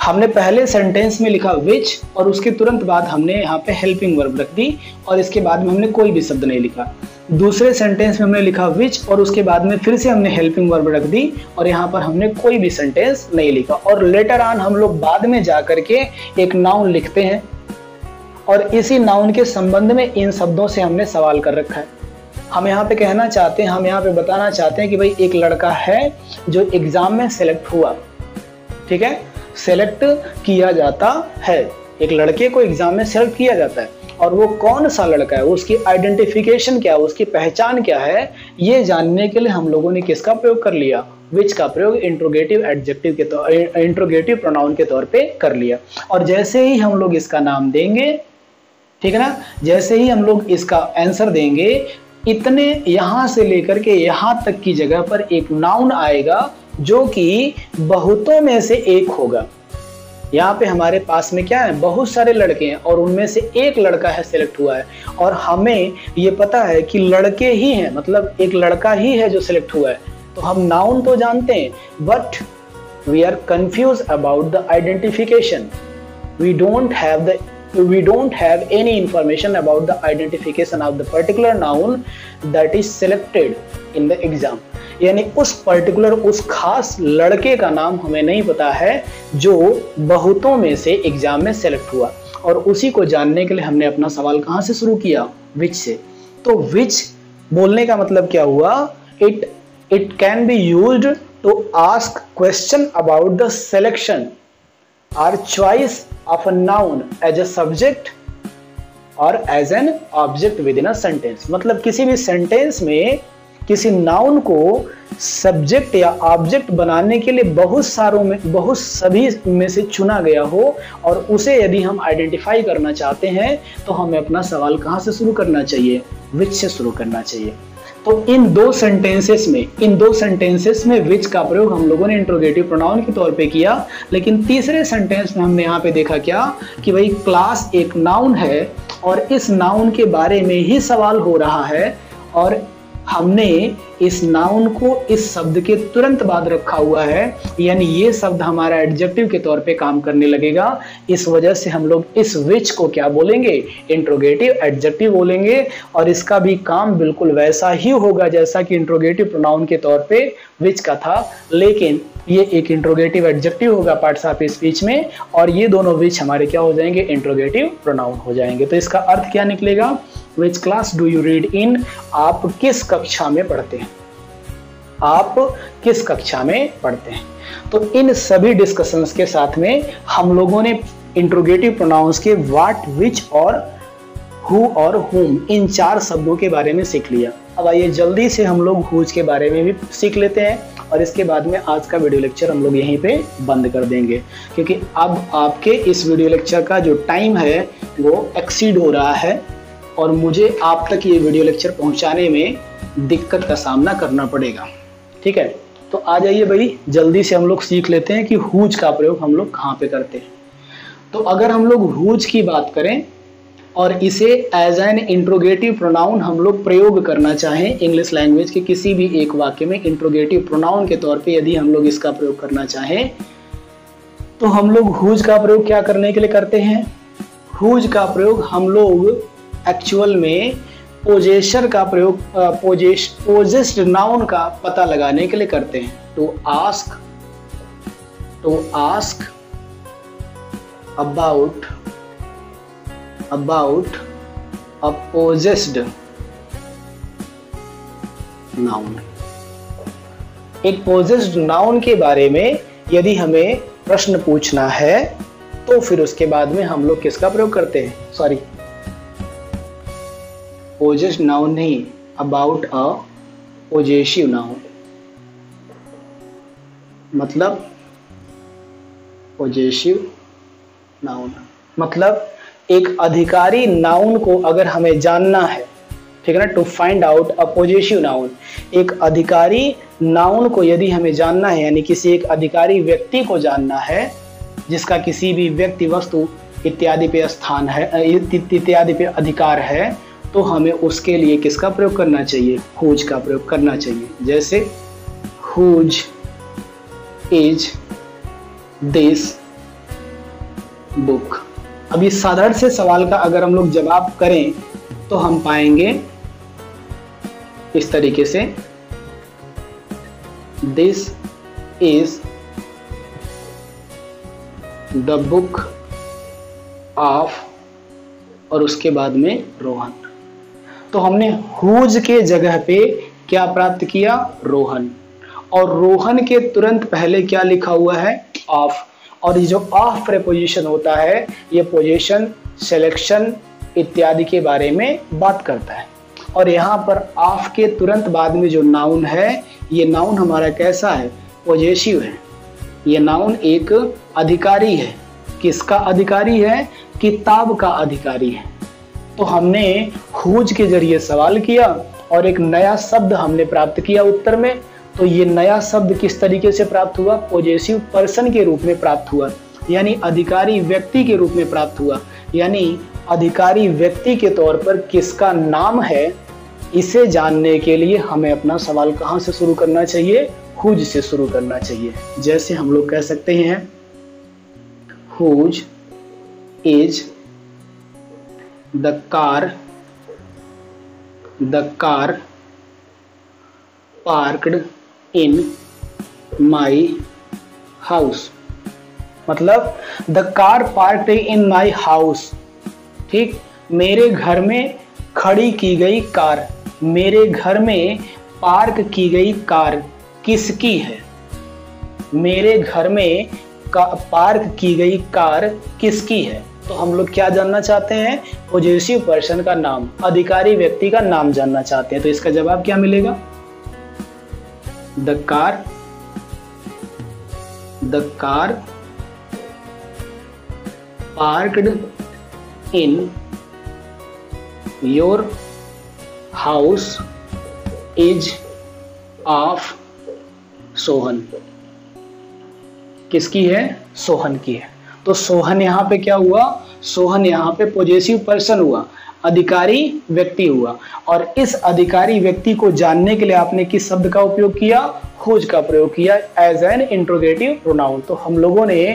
हमने पहले सेंटेंस में लिखा विच और उसके तुरंत बाद हमने यहाँ पे हेल्पिंग वर्ब रख दी और इसके बाद में हमने कोई भी शब्द नहीं लिखा। दूसरे सेंटेंस में हमने लिखा विच और उसके बाद में फिर से हमने हेल्पिंग वर्ब रख दी और यहाँ पर हमने कोई भी सेंटेंस नहीं लिखा। और लेटर ऑन हम लोग बाद में जा करके एक नाउन लिखते हैं और इसी नाउन के संबंध में इन शब्दों से हमने सवाल कर रखा है। हम यहाँ पे कहना चाहते हैं, हम यहाँ पे बताना चाहते हैं कि भाई एक लड़का है जो एग्जाम में सेलेक्ट हुआ, ठीक है, सेलेक्ट किया जाता है, एक लड़के को एग्जाम में सेलेक्ट किया जाता है। और वो कौन सा लड़का है, उसकी आइडेंटिफिकेशन क्या है, उसकी पहचान क्या है, ये जानने के लिए हम लोगों ने किसका प्रयोग कर लिया, विच का प्रयोग इंट्रोगेटिव एडजेक्टिव के तौर, इंट्रोगेटिव प्रोनाउन के तौर पे कर लिया। और जैसे ही हम लोग इसका नाम देंगे, ठीक है ना, जैसे ही हम लोग इसका आंसर देंगे, इतने यहाँ से लेकर के यहाँ तक की जगह पर एक नाउन आएगा जो कि बहुतों में से एक होगा। यहाँ पे हमारे पास में क्या है, बहुत सारे लड़के हैं और उनमें से एक लड़का है सेलेक्ट हुआ है और हमें ये पता है कि लड़के ही हैं, मतलब एक लड़का ही है जो सेलेक्ट हुआ है। तो हम नाउन तो जानते हैं but we are confuse about the identification, we don't have any information about the identification of the particular noun that is selected in the exam. यानी उस पर्टिकुलर उस खास लड़के का नाम हमें नहीं पता है जो बहुतों में से एग्जाम में सेलेक्ट हुआ, और उसी को जानने के लिए हमने अपना सवाल कहाँ से शुरू किया, विच से। तो विच बोलने का मतलब क्या हुआ, it can be used to ask question about the selection और choice of a noun as a subject और as an object within a sentence. मतलब किसी भी सेंटेंस में किसी नाउन को सब्जेक्ट या ऑब्जेक्ट बनाने के लिए बहुत सभी में से चुना गया हो, और उसे यदि हम आइडेंटिफाई करना चाहते हैं तो हमें अपना सवाल कहाँ से शुरू करना चाहिए, विच से शुरू करना चाहिए। तो इन दो सेंटेंसेस में विच का प्रयोग हम लोगों ने इंट्रोगेटिव प्रोनाउन के तौर पे किया, लेकिन तीसरे सेंटेंस में हमने यहाँ पे देखा क्या कि भाई क्लास एक नाउन है और इस नाउन के बारे में ही सवाल हो रहा है, और हमने इस नाउन को इस शब्द के तुरंत बाद रखा हुआ है, यानी ये शब्द हमारा एडजेक्टिव के तौर पे काम करने लगेगा। इस वजह से हम लोग इस विच को क्या बोलेंगे, इंट्रोगेटिव एडजेक्टिव बोलेंगे, और इसका भी काम बिल्कुल वैसा ही होगा जैसा कि इंट्रोगेटिव प्रोनाउन के तौर पे विच का था, लेकिन ये एक इंट्रोगेटिव एडजेक्टिव होगा पार्ट्स ऑफ स्पीच में, और ये दोनों विच हमारे क्या हो जाएंगे, इंट्रोगेटिव प्रोनाउन हो जाएंगे। तो इसका अर्थ क्या निकलेगा, Which class do you read in? आप किस कक्षा में पढ़ते हैं, आप किस कक्षा में पढ़ते हैं। तो इन सभी डिस्कशंस के साथ में हम लोगों ने इंट्रोगेटिव प्रोनाउंस के व्हाट, विच और whom इन चार शब्दों के बारे में सीख लिया। अब आइए जल्दी से हम लोग whose के बारे में भी सीख लेते हैं, और इसके बाद में आज का वीडियो लेक्चर हम लोग यहीं पे बंद कर देंगे, क्योंकि अब आपके इस वीडियो लेक्चर का जो टाइम है वो एक्सीड हो रहा है और मुझे आप तक ये वीडियो लेक्चर पहुंचाने में दिक्कत का सामना करना पड़ेगा। ठीक है, तो आ जाइए भाई जल्दी से हम लोग सीख लेते हैं कि whose का प्रयोग हम लोग कहाँ पे करते हैं। तो अगर हम लोग whose की बात करें और इसे एज एन इंट्रोगेटिव प्रोनाउन हम लोग प्रयोग करना चाहें, इंग्लिश लैंग्वेज के किसी भी एक वाक्य में इंट्रोगेटिव प्रोनाउन के तौर पर यदि हम लोग इसका प्रयोग करना चाहें, तो हम लोग whose का प्रयोग क्या करने के लिए करते हैं, whose का प्रयोग हम लोग एक्चुअल में पोजेसर का प्रयोग, पोजेस्ड नाउन का पता लगाने के लिए करते हैं। To ask about a possessed noun. एक पोजेस्ड नाउन के बारे में यदि हमें प्रश्न पूछना है तो फिर उसके बाद में हम लोग किसका प्रयोग करते हैं, सॉरी पोजेस्ड नाउन नहीं, अबाउट अ पोजेसिव नाउन, मतलब पोजेसिव नाउन मतलब एक अधिकारी नाउन को अगर हमें जानना है, ठीक है ना, to find out a possessive noun, एक अधिकारी नाउन को यदि हमें जानना है, यानी किसी एक अधिकारी व्यक्ति को जानना है जिसका किसी भी व्यक्ति वस्तु इत्यादि पे स्थान है, इत्यादि पे अधिकार है, तो हमें उसके लिए किसका प्रयोग करना चाहिए, whose का प्रयोग करना चाहिए। जैसे whose is this book। अब इस साधारण से सवाल का अगर हम लोग जवाब करें तो हम पाएंगे इस तरीके से, this is the book of, और उसके बाद में रोहन। तो हमने whose के जगह पे क्या प्राप्त किया, रोहन, और रोहन के तुरंत पहले क्या लिखा हुआ है, ऑफ, और ये जो ऑफ प्रीपोजिशन होता है ये पोजीशन, सिलेक्शन इत्यादि के बारे में बात करता है, और यहाँ पर ऑफ के तुरंत बाद में जो नाउन है ये नाउन हमारा कैसा है, पोजेसिव है। ये नाउन एक अधिकारी है, किसका अधिकारी है, किताब का अधिकारी है। तो हमने whose के जरिए सवाल किया और एक नया शब्द हमने प्राप्त किया उत्तर में। तो ये नया शब्द किस तरीके से प्राप्त हुआ, पोजेसिव पर्सन के रूप में प्राप्त हुआ, यानी अधिकारी व्यक्ति के रूप में प्राप्त हुआ, यानी अधिकारी व्यक्ति के तौर पर किसका नाम है इसे जानने के लिए हमें अपना सवाल कहाँ से शुरू करना चाहिए, whose से शुरू करना चाहिए। जैसे हम लोग कह सकते हैं whose is the car parked in my house, मतलब the car parked in my house, ठीक, मेरे घर में खड़ी की गई कार, मेरे घर में पार्क की गई कार किसकी है, मेरे घर में पार्क की गई कार किसकी है। तो हम लोग क्या जानना चाहते हैं, पोजेसिव पर्सन का नाम, अधिकारी व्यक्ति का नाम जानना चाहते हैं। तो इसका जवाब क्या मिलेगा, the car parked in your house is of Sohan, किसकी है, सोहन की है। तो सोहन यहाँ पे क्या हुआ, सोहन यहाँ पे पोजेसिव पर्सन हुआ, अधिकारी व्यक्ति हुआ। और इस अधिकारी व्यक्ति को जानने के लिए आपने किस शब्द का उपयोग किया, हुज का प्रयोग किया एज एन इंट्रोगेटिव प्रोनाउन। तो हम लोगों ने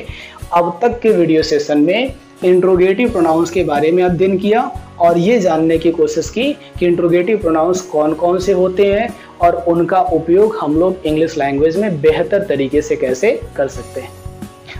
अब तक के वीडियो सेशन में इंट्रोगेटिव प्रोनाउंस के बारे में अध्ययन किया और ये जानने की कोशिश की कि इंट्रोगेटिव प्रोनाउंस कौन कौन से होते हैं और उनका उपयोग हम लोग इंग्लिश लैंग्वेज में बेहतर तरीके से कैसे कर सकते हैं।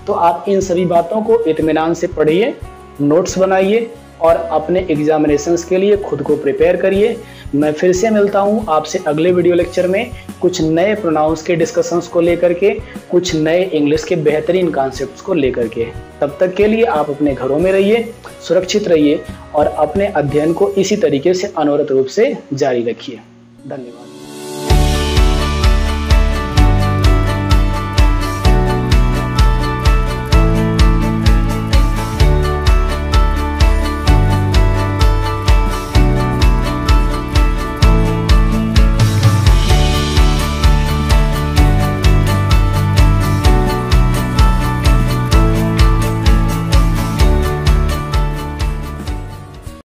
तो आप इन सभी बातों को इत्मीनान से पढ़िए, नोट्स बनाइए और अपने एग्जामिनेशंस के लिए खुद को प्रिपेयर करिए। मैं फिर से मिलता हूँ आपसे अगले वीडियो लेक्चर में कुछ नए प्रोनाउंस के डिस्कशंस को लेकर के, कुछ नए इंग्लिश के बेहतरीन कॉन्सेप्ट्स को लेकर के। तब तक के लिए आप अपने घरों में रहिए, सुरक्षित रहिए और अपने अध्ययन को इसी तरीके से अनवरत रूप से जारी रखिए। धन्यवाद।